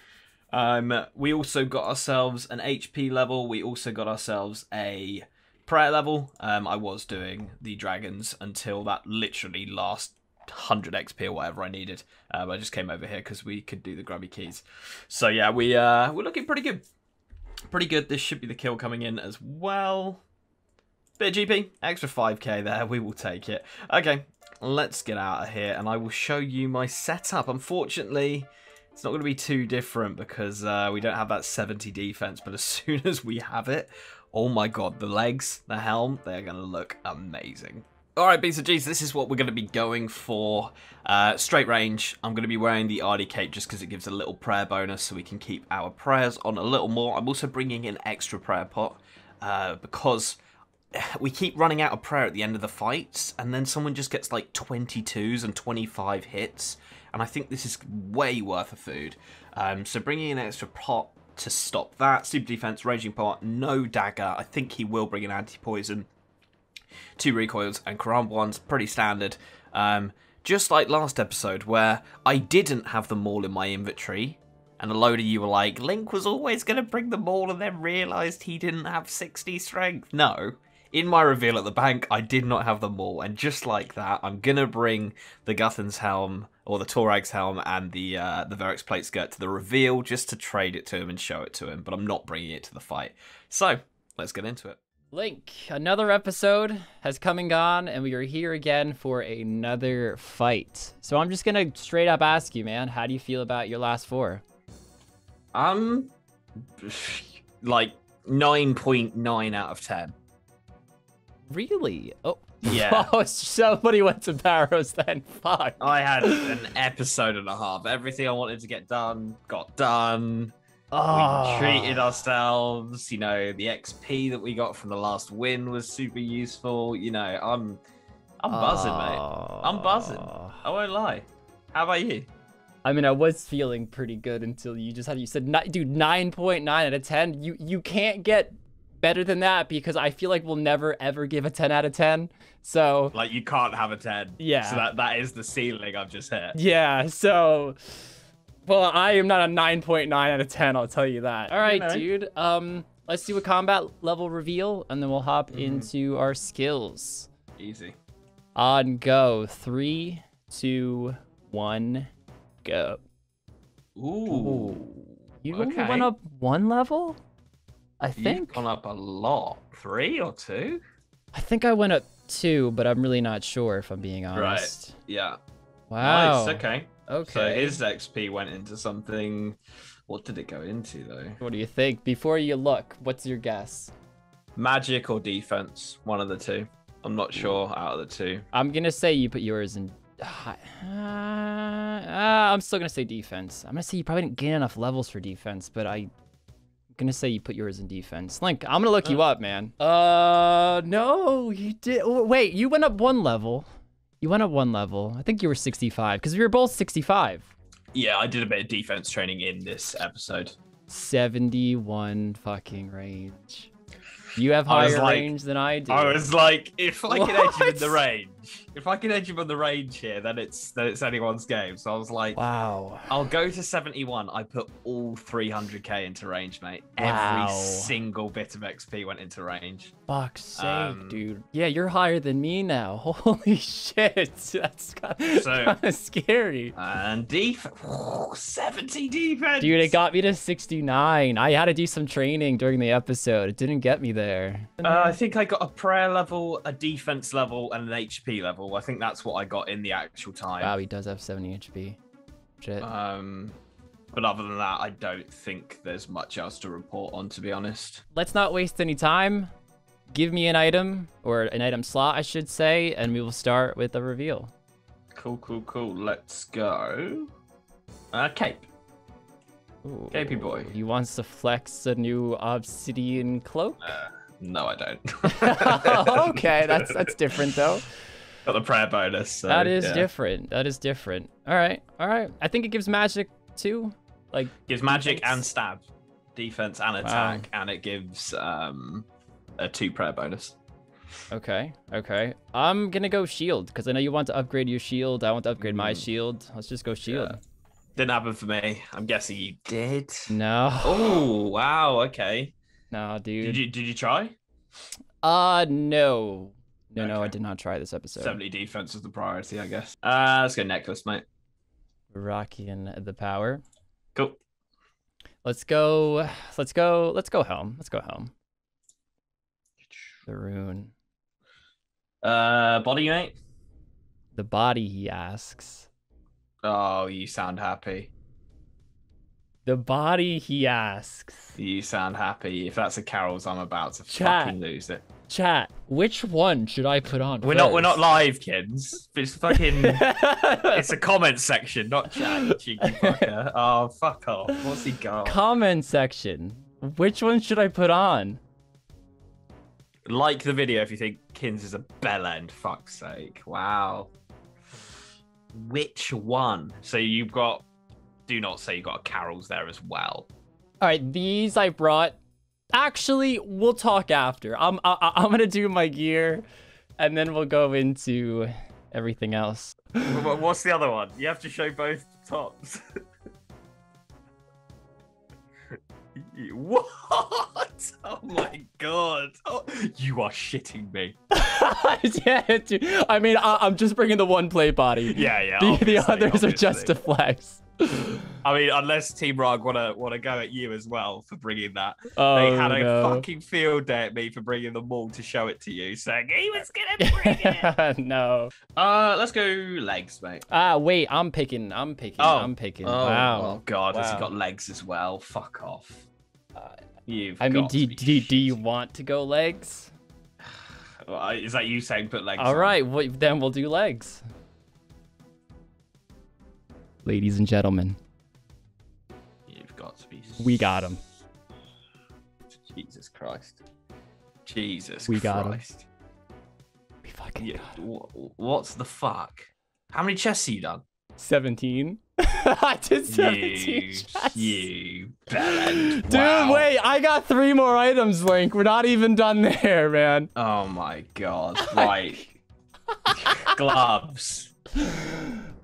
Um, we also got ourselves an H P level. We also got ourselves a prayer level. Um, I was doing the dragons until that literally last one hundred X P or whatever I needed. Um, I just came over here because we could do the grubby keys. So yeah, we, uh, we're looking pretty good. Pretty good. This should be the kill coming in as well. Bit of G P. Extra five K there. We will take it. Okay, let's get out of here and I will show you my setup. Unfortunately, it's not going to be too different because uh, we don't have that seventy defense. But as soon as we have it, oh my god, the legs, the helm, they're going to look amazing. Alright, B C Gs, this is what we're going to be going for. Uh, straight range. I'm going to be wearing the Ardy Kite just because it gives a little prayer bonus so we can keep our prayers on a little more. I'm also bringing an extra prayer pot uh, because we keep running out of prayer at the end of the fights and then someone just gets like twenty-twos and twenty-five hits. And I think this is way worth of food. Um, so bringing an extra pot to stop that. Super defense, raging pot, no dagger. I think he will bring an anti-poison. Two recoils and Karambwans, pretty standard. Um, just like last episode where I didn't have them all in my inventory and a load of you were like, Link was always going to bring them all and then realised he didn't have sixty strength. No, in my reveal at the bank, I did not have them all. And just like that, I'm going to bring the Guthan's Helm or the Torag's Helm and the uh, the Verac's Plate Skirt to the reveal just to trade it to him and show it to him. But I'm not bringing it to the fight. So let's get into it. Link, another episode has come and gone, and we are here again for another fight. So I'm just gonna straight up ask you, man, how do you feel about your last four? Um, like nine point nine out of ten. Really? Oh, yeah. Oh, somebody went to Barrows then. Fuck. I had an episode and a half. Everything I wanted to get done got done. Oh. We treated ourselves, you know, the X P that we got from the last win was super useful. You know, I'm I'm buzzing, oh. mate. I'm buzzing. I won't lie. How about you? I mean, I was feeling pretty good until you just had, you said, dude, nine point nine out of ten. You, you can't get better than that because I feel like we'll never, ever give a ten out of ten. So. Like, you can't have a ten. Yeah. So that, that is the ceiling I've just hit. Yeah, so. Well, I am not a nine point nine out of ten, I'll tell you that. All right, okay. Dude. Um, let's do a combat level reveal, and then we'll hop mm. into our skills. Easy. On go. Three, two, one, go. Ooh. Ooh. You okay. only went up one level? I think. You've gone up a lot. Three or two? I think I went up two, but I'm really not sure if I'm being honest. Right, yeah. Wow. Nice. Okay. Okay. So his X P went into something. What did it go into though? What do you think? Before you look, what's your guess? Magic or defense? One of the two. I'm not sure out of the two. I'm gonna say you put yours in. Uh, uh, I'm still gonna say defense. I'm gonna say you probably didn't get enough levels for defense, but I. Gonna say you put yours in defense. Link, I'm gonna look uh, you up, man. Uh, no, you did. Oh, wait, you went up one level. You went up one level. I think you were sixty-five because we were both sixty-five. Yeah, I did a bit of defense training in this episode. seventy-one fucking range. You have higher like, range than I do. I was like, if I can edge you in the range, if I can edge you in the range here, then it's then it's anyone's game. So I was like, wow, I'll go to seventy-one. I put all three hundred K into range, mate. Wow. Every single bit of X P went into range. Fuck's sake, um, dude. Yeah, you're higher than me now. Holy shit, that's kind so, of scary. And defense, seventy defense. Dude, it got me to sixty-nine. I had to do some training during the episode. It didn't get me there. There. Uh, I think I got a prayer level, a defense level, and an H P level. I think that's what I got in the actual time. Wow, he does have seventy H P. Shit. Um, but other than that, I don't think there's much else to report on, to be honest. Let's not waste any time. Give me an item, or an item slot, I should say, and we will start with a reveal. Cool, cool, cool. Let's go. Uh, cape. Ooh, Capey boy. He wants to flex a new obsidian cloak? Uh, no, I don't. Okay, that's that's different though. Got the prayer bonus. So, that is yeah. different. That is different. All right, all right. I think it gives magic too. Like gives magic defense. and stab, defense and attack, wow. and it gives um a two prayer bonus. Okay, okay. I'm gonna go shield because I know you want to upgrade your shield. I want to upgrade mm. my shield. Let's just go shield. Yeah. Didn't happen for me. I'm guessing you did. No. Oh, wow. Okay. No, dude. Did you did you try? Uh, no. No, okay. no, I did not try this episode. seventy defense was the priority, I guess. Uh, let's go necklace, mate. Rocking the power. Cool. Let's go. Let's go. Let's go home. Let's go home. The rune. Uh, body, mate? The body, he asks. Oh, you sound happy. The body, he asks. You sound happy. If that's a Karil's, I'm about to chat, fucking lose it. Chat, which one should I put on? We're first? not we're not live, kids. It's fucking it's a comment section, not chat, you cheeky fucker. Oh, fuck off. What's he got? Comment section. Which one should I put on? Like the video if you think Kins is a bell end, fuck's sake. Wow. Which one? So you've got, do not say you've got Karil's there as well. All right, these I brought. Actually, we'll talk after. I'm I, I'm gonna do my gear, and then we'll go into everything else. What's the other one? You have to show both tops. What? Oh my god! Oh, you are shitting me. Yeah, dude. I mean, I I'm just bringing the one play body. Yeah, yeah. The, the others obviously. are just to flex. I mean, unless Team Rog wanna wanna go at you as well for bringing that. Oh, they had a no. fucking field day at me for bringing them all to show it to you, saying he was gonna bring it. No. Uh, let's go legs, mate. Ah, wait, I'm picking. I'm picking. Oh. I'm picking. Oh, wow. Oh god, wow. Has he got legs as well? Fuck off. Uh, You've I mean, do, do, do you want to go legs? Well, is that you saying put legs? All on? right, well, then we'll do legs. Ladies and gentlemen, you've got to be. We got him. Jesus Christ! Jesus we Christ! We got him. We fucking yeah, got him. What's the fuck? How many chests have you done? seventeen. I did seventeen. You, you Dude, wow. wait, I got three more items, Link. We're not even done there, man. Oh my god. Like gloves.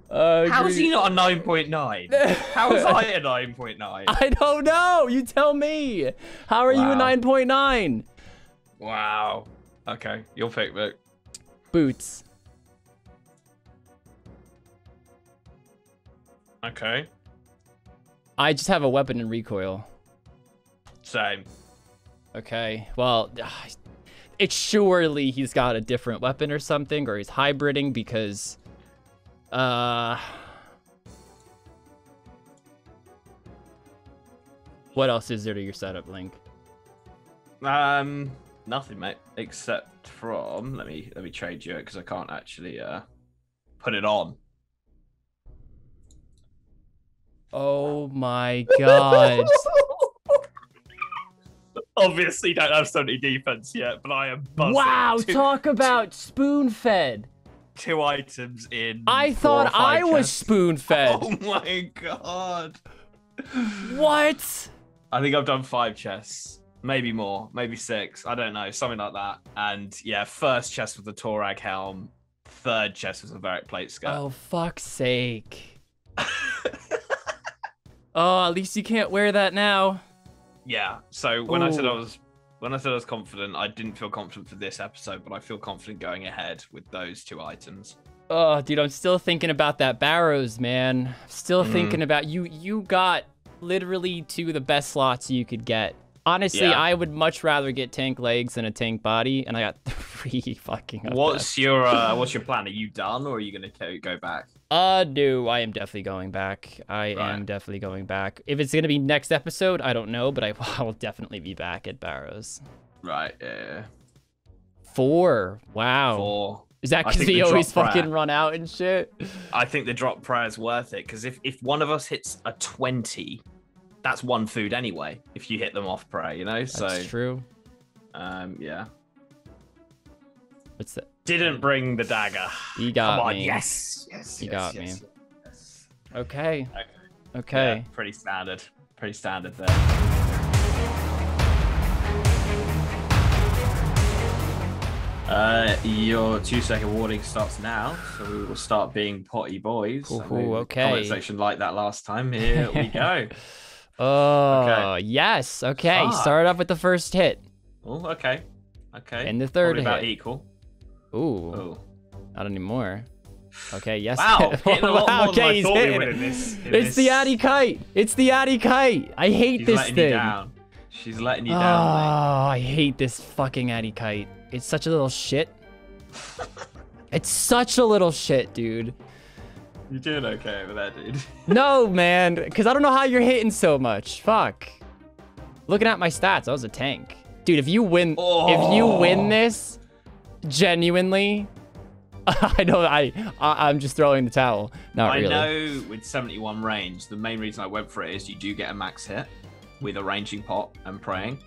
Uh, How is he not a nine point nine? How was I a nine point nine? I don't know. You tell me. How are wow. you a nine point nine? Wow. Okay, you'll pick Vic. Boots. Okay. I just have a weapon and recoil. Same. Okay. Well, it's surely he's got a different weapon or something, or he's hybriding because Uh... What else is there to your setup, Link? Um, nothing, mate. Except from let me let me trade you it because I can't actually uh put it on. Oh my god! Obviously, don't have seventy defense yet, but I am buzzing. Wow! Two, talk about spoon-fed. Two items in. I thought I chests. was spoon-fed. Oh my god! What? I think I've done five chests, maybe more, maybe six. I don't know, something like that. And yeah, first chest was the Torag's Helm, third chest was the Verac's Plate Skirt. Oh fuck's sake! Oh, at least you can't wear that now. Yeah. So when Ooh. I said I was, when I said I was confident, I didn't feel confident for this episode, but I feel confident going ahead with those two items. Oh, dude, I'm still thinking about that Barrows, man. I'm still mm. thinking about you. You got literally two of the best slots you could get. Honestly, yeah. I would much rather get tank legs than a tank body, and I got three fucking. What's your uh, What's your plan? Are you done, or are you gonna go back? Uh, no, I am definitely going back. I right. am definitely going back. If it's gonna be next episode, I don't know, but I, I will definitely be back at Barrows. Right. Yeah. Four. Wow. Four. Is that because we always fucking prayer. run out and shit? I think the drop prayer is worth it, because if, if one of us hits a twenty, that's one food anyway, if you hit them off prayer, you know? That's so, true. Um, yeah. What's that? Didn't bring the dagger. You got Come on, me. yes. Yes, you yes, got yes, me. Yes. Okay. Okay. Okay. Yeah, pretty standard. Pretty standard there. Uh, your two-second warning starts now, so we will start being potty boys. Cool, cool, okay. Comment section like that last time. Here we go. Oh, okay. yes. Okay, ah. start off with the first hit. Oh, okay. Okay. And the third Probably hit. about equal. Ooh. Ooh. Not anymore. Okay, yes. Wow. Hitting a lot wow. more okay, than I thought we would in this. In it's this. the Addy Kite. It's the Addy Kite. I hate She's this thing. She's letting you down. She's letting you down. Oh, mate. I hate this fucking Addy Kite. It's such a little shit. It's such a little shit, dude. You're doing okay with that, dude. No, man. Because I don't know how you're hitting so much. Fuck. Looking at my stats, I was a tank. Dude, if you win, oh. if you win this, genuinely, I know I, I, I'm just throwing the towel. Not I really. I know with seventy-one range, the main reason I went for it is you do get a max hit with a ranging pot and praying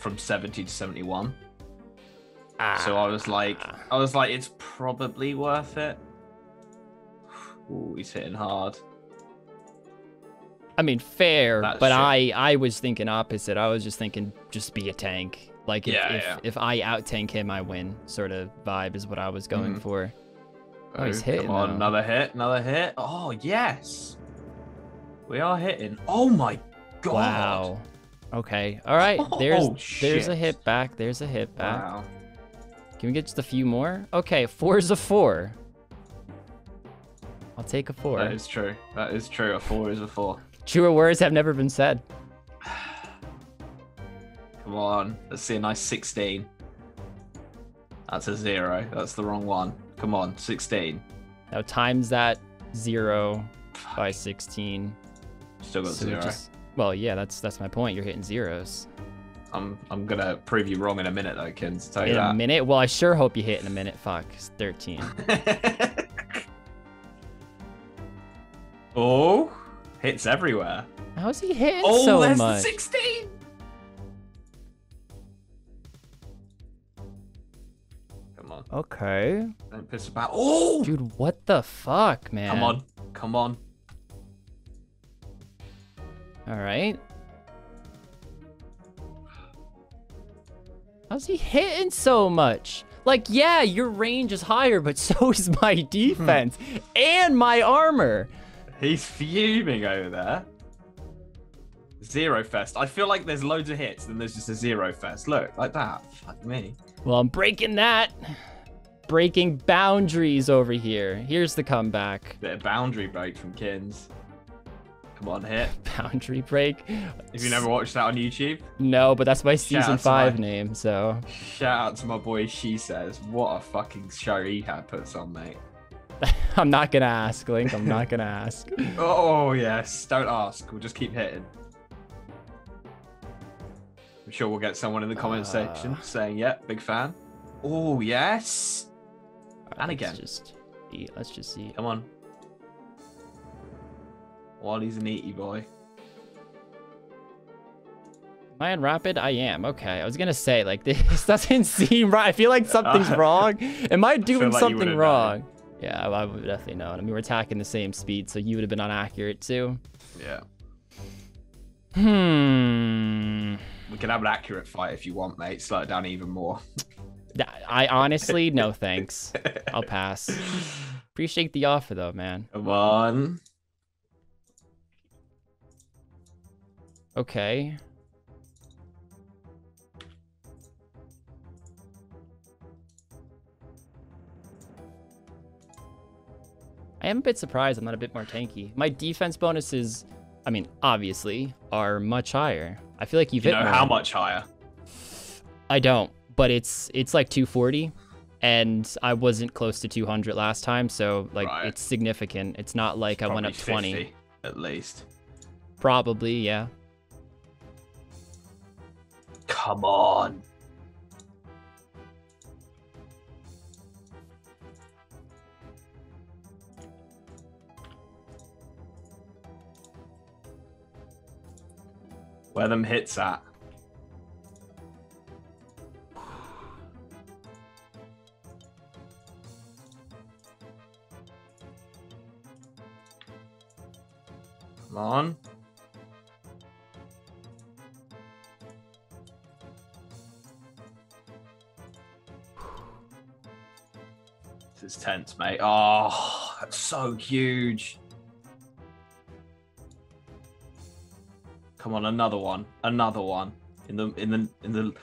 from seventy to seventy-one. Ah. So I was like, I was like, it's probably worth it. Ooh, he's hitting hard. I mean, fair, That's but shit. I, I was thinking opposite. I was just thinking, just be a tank. Like, if, yeah, if, yeah. if I out tank him, I win. Sort of vibe is what I was going mm. for. Oh, oh, he's hitting. Come on, though. another hit, another hit. Oh yes, we are hitting. Oh my god. Wow. Okay. All right. There's, oh, there's a hit back. There's a hit back. Wow. Can we get just a few more? Okay, four is a four. I'll take a four. That is true. That is true. A four is a four. Truer words have never been said. Come on. Let's see a nice sixteen. That's a zero. That's the wrong one. Come on, sixteen. Now times that zero by sixteen. Still got so zero. Just, well, yeah, that's that's my point. You're hitting zeros. I'm, I'm going to prove you wrong in a minute, though, Kins. Tell you in that. a minute? Well, I sure hope you hit in a minute. Fuck, it's thirteen. Oh, hits everywhere. How's he hitting oh, so much? Oh, there's the sixteen! Come on. Okay. Don't piss about. Oh! Dude, what the fuck, man? Come on. Come on. All right. How's he hitting so much? Like, yeah, your range is higher, but so is my defense and my armor. He's fuming over there. Zero fest. I feel like there's loads of hits, then there's just a zero fest. Look, like that. Fuck me. Well, I'm breaking that. Breaking boundaries over here. Here's the comeback. Bit of boundary break from Kins. Come on, hit. Boundary break. If you never watched that on YouTube? No, but that's my season five name, so. Shout out to my boy She Says. What a fucking show he had puts on, mate. I'm not gonna ask, Link. I'm not gonna ask. Oh yes, don't ask. We'll just keep hitting. I'm sure we'll get someone in the comment uh, section saying, "Yeah, big fan." Oh yes. Right, and again. Let's just eat. Let's just eat. Come on. Wally's an eaty boy. Am I in rapid? I am. Okay. I was gonna say, like, this doesn't seem right. I feel like something's wrong. Am I doing I like something wrong? Known. Yeah, I would definitely know. I mean, we're attacking the same speed, so you would have been inaccurate too. Yeah. Hmm. We can have an accurate fight if you want, mate. Slow it down even more. I honestly, no thanks. I'll pass. Appreciate the offer though, man. Come on. Okay. I am a bit surprised I'm not a bit more tanky. My defense bonuses, I mean, obviously, are much higher. I feel like you've you hit know more. How much higher? I don't, but it's it's like two forty, and I wasn't close to two hundred last time, so like right. It's significant. It's not like probably I went up twenty. At least. Probably, yeah. Come on. Where them hits at. Come on. This is tense, mate. Oh, that's so huge. Come on, another one, another one. In the in the in the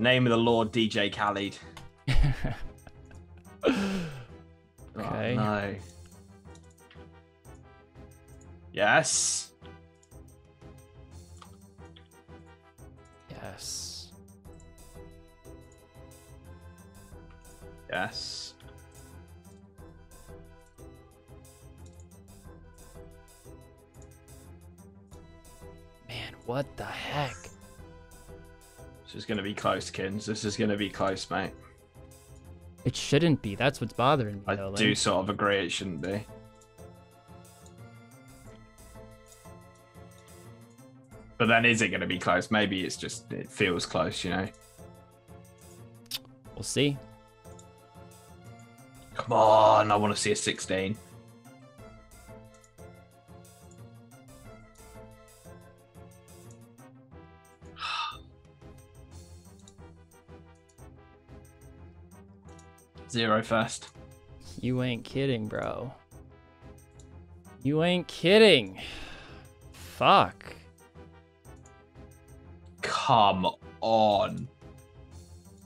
name of the Lord, D J Khaled. Okay. Oh, no. Yes. Yes. Yes. What the heck? This is gonna be close, Kins. This is gonna be close, mate. It shouldn't be. That's what's bothering me. I though, do like. sort of agree it shouldn't be. But then is it gonna be close? Maybe it's just, it feels close, you know? We'll see. Come on, I wanna see a sixteen. Zero first. You ain't kidding, bro. You ain't kidding. Fuck. Come on.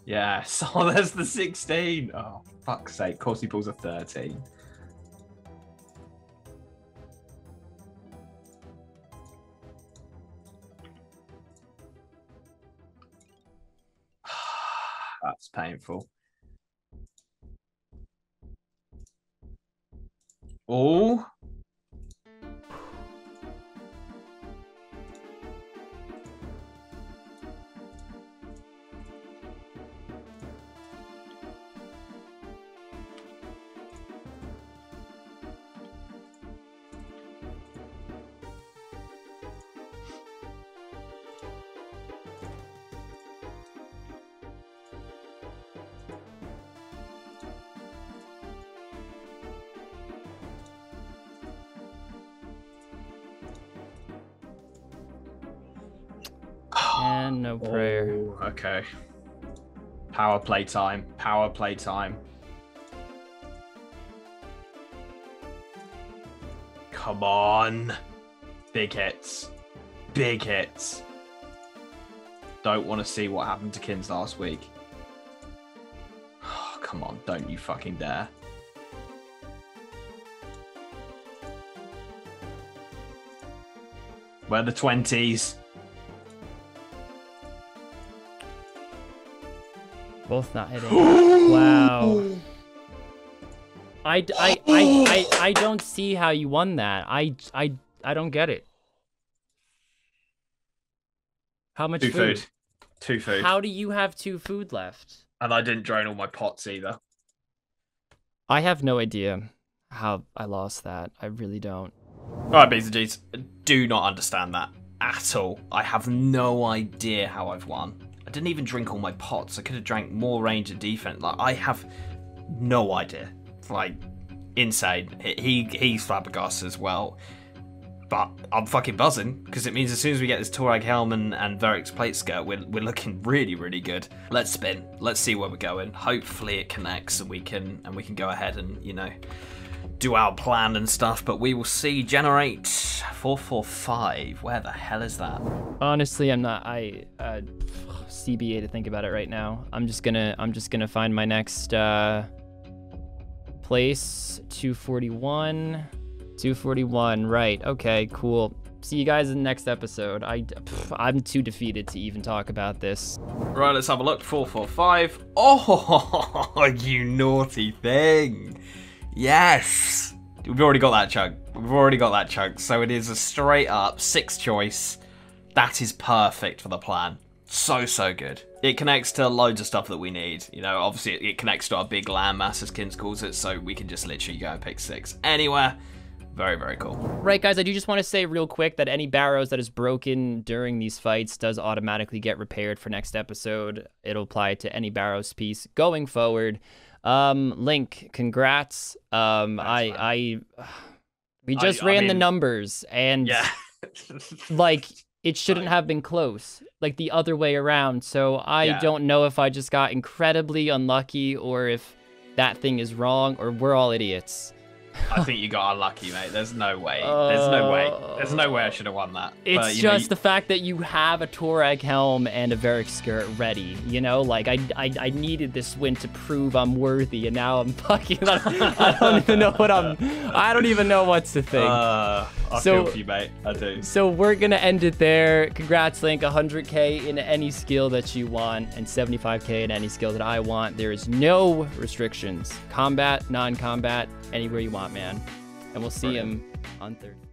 Yes. Oh, there's the sixteen. Oh, fuck's sake. Of course he pulls a thirteen. That's painful. Oh. No prayer. Ooh, okay. Power play time. Power play time. Come on. Big hits. Big hits. Don't want to see what happened to Kins last week. Oh, come on. Don't you fucking dare. We're the twenties. Both not hitting. Wow. I, I, I, I, I don't see how you won that. I, I, I don't get it. How much two food? food? Two food. How do you have two food left? And I didn't drain all my pots either. I have no idea how I lost that. I really don't. All right, B's and G's. Do not understand that at all. I have no idea how I've won. I didn't even drink all my pots. I could have drank more range and defense. Like, I have no idea. Like, insane. He he's flabbergasted as well. But I'm fucking buzzing because it means as soon as we get this Torag's Helm and, and Verac's Plate Skirt, we're, we're looking really, really good. Let's spin. Let's see where we're going. Hopefully it connects and we can and we can go ahead and, you know, do our plan and stuff. But we will see. Generate four four five. Where the hell is that? Honestly, I'm not. I uh, C B A to think about it right now. I'm just gonna. I'm just gonna find my next uh, place. two forty-one. two forty-one, right. Okay, cool. See you guys in the next episode. I, pff, I'm too defeated to even talk about this. Right, let's have a look. four four five. Oh, you naughty thing. Yes. We've already got that chunk. We've already got that chunk. So it is a straight up six choice. That is perfect for the plan. So, so good. It connects to loads of stuff that we need. You know, obviously it, it connects to our big landmass, as Kins calls it. So we can just literally go and pick six anywhere. Very, very cool. Right, guys, I do just want to say real quick that any Barrows that is broken during these fights does automatically get repaired for next episode. It'll apply to any Barrows piece going forward. Um, Link, congrats. Um, I, I, we just I, ran I mean, the numbers and yeah. Like, it shouldn't have been close, like the other way around. So I yeah. don't know if I just got incredibly unlucky or if that thing is wrong or we're all idiots. I think you got unlucky, mate. There's no way. There's no way. There's no way I should have won that. It's but, you just know, you... the fact that you have a Torag's Helm and a Verac's skirt ready. You know, like I, I, I needed this win to prove I'm worthy, and now I'm fucking. I don't even know what I'm. I don't even know what to think. Uh, I so, feel for you, mate. I do. So we're gonna end it there. Congrats, Link. one hundred K in any skill that you want, and seventy-five K in any skill that I want. There is no restrictions. Combat, non-combat, anywhere you want, man. And we'll see him on Thursday.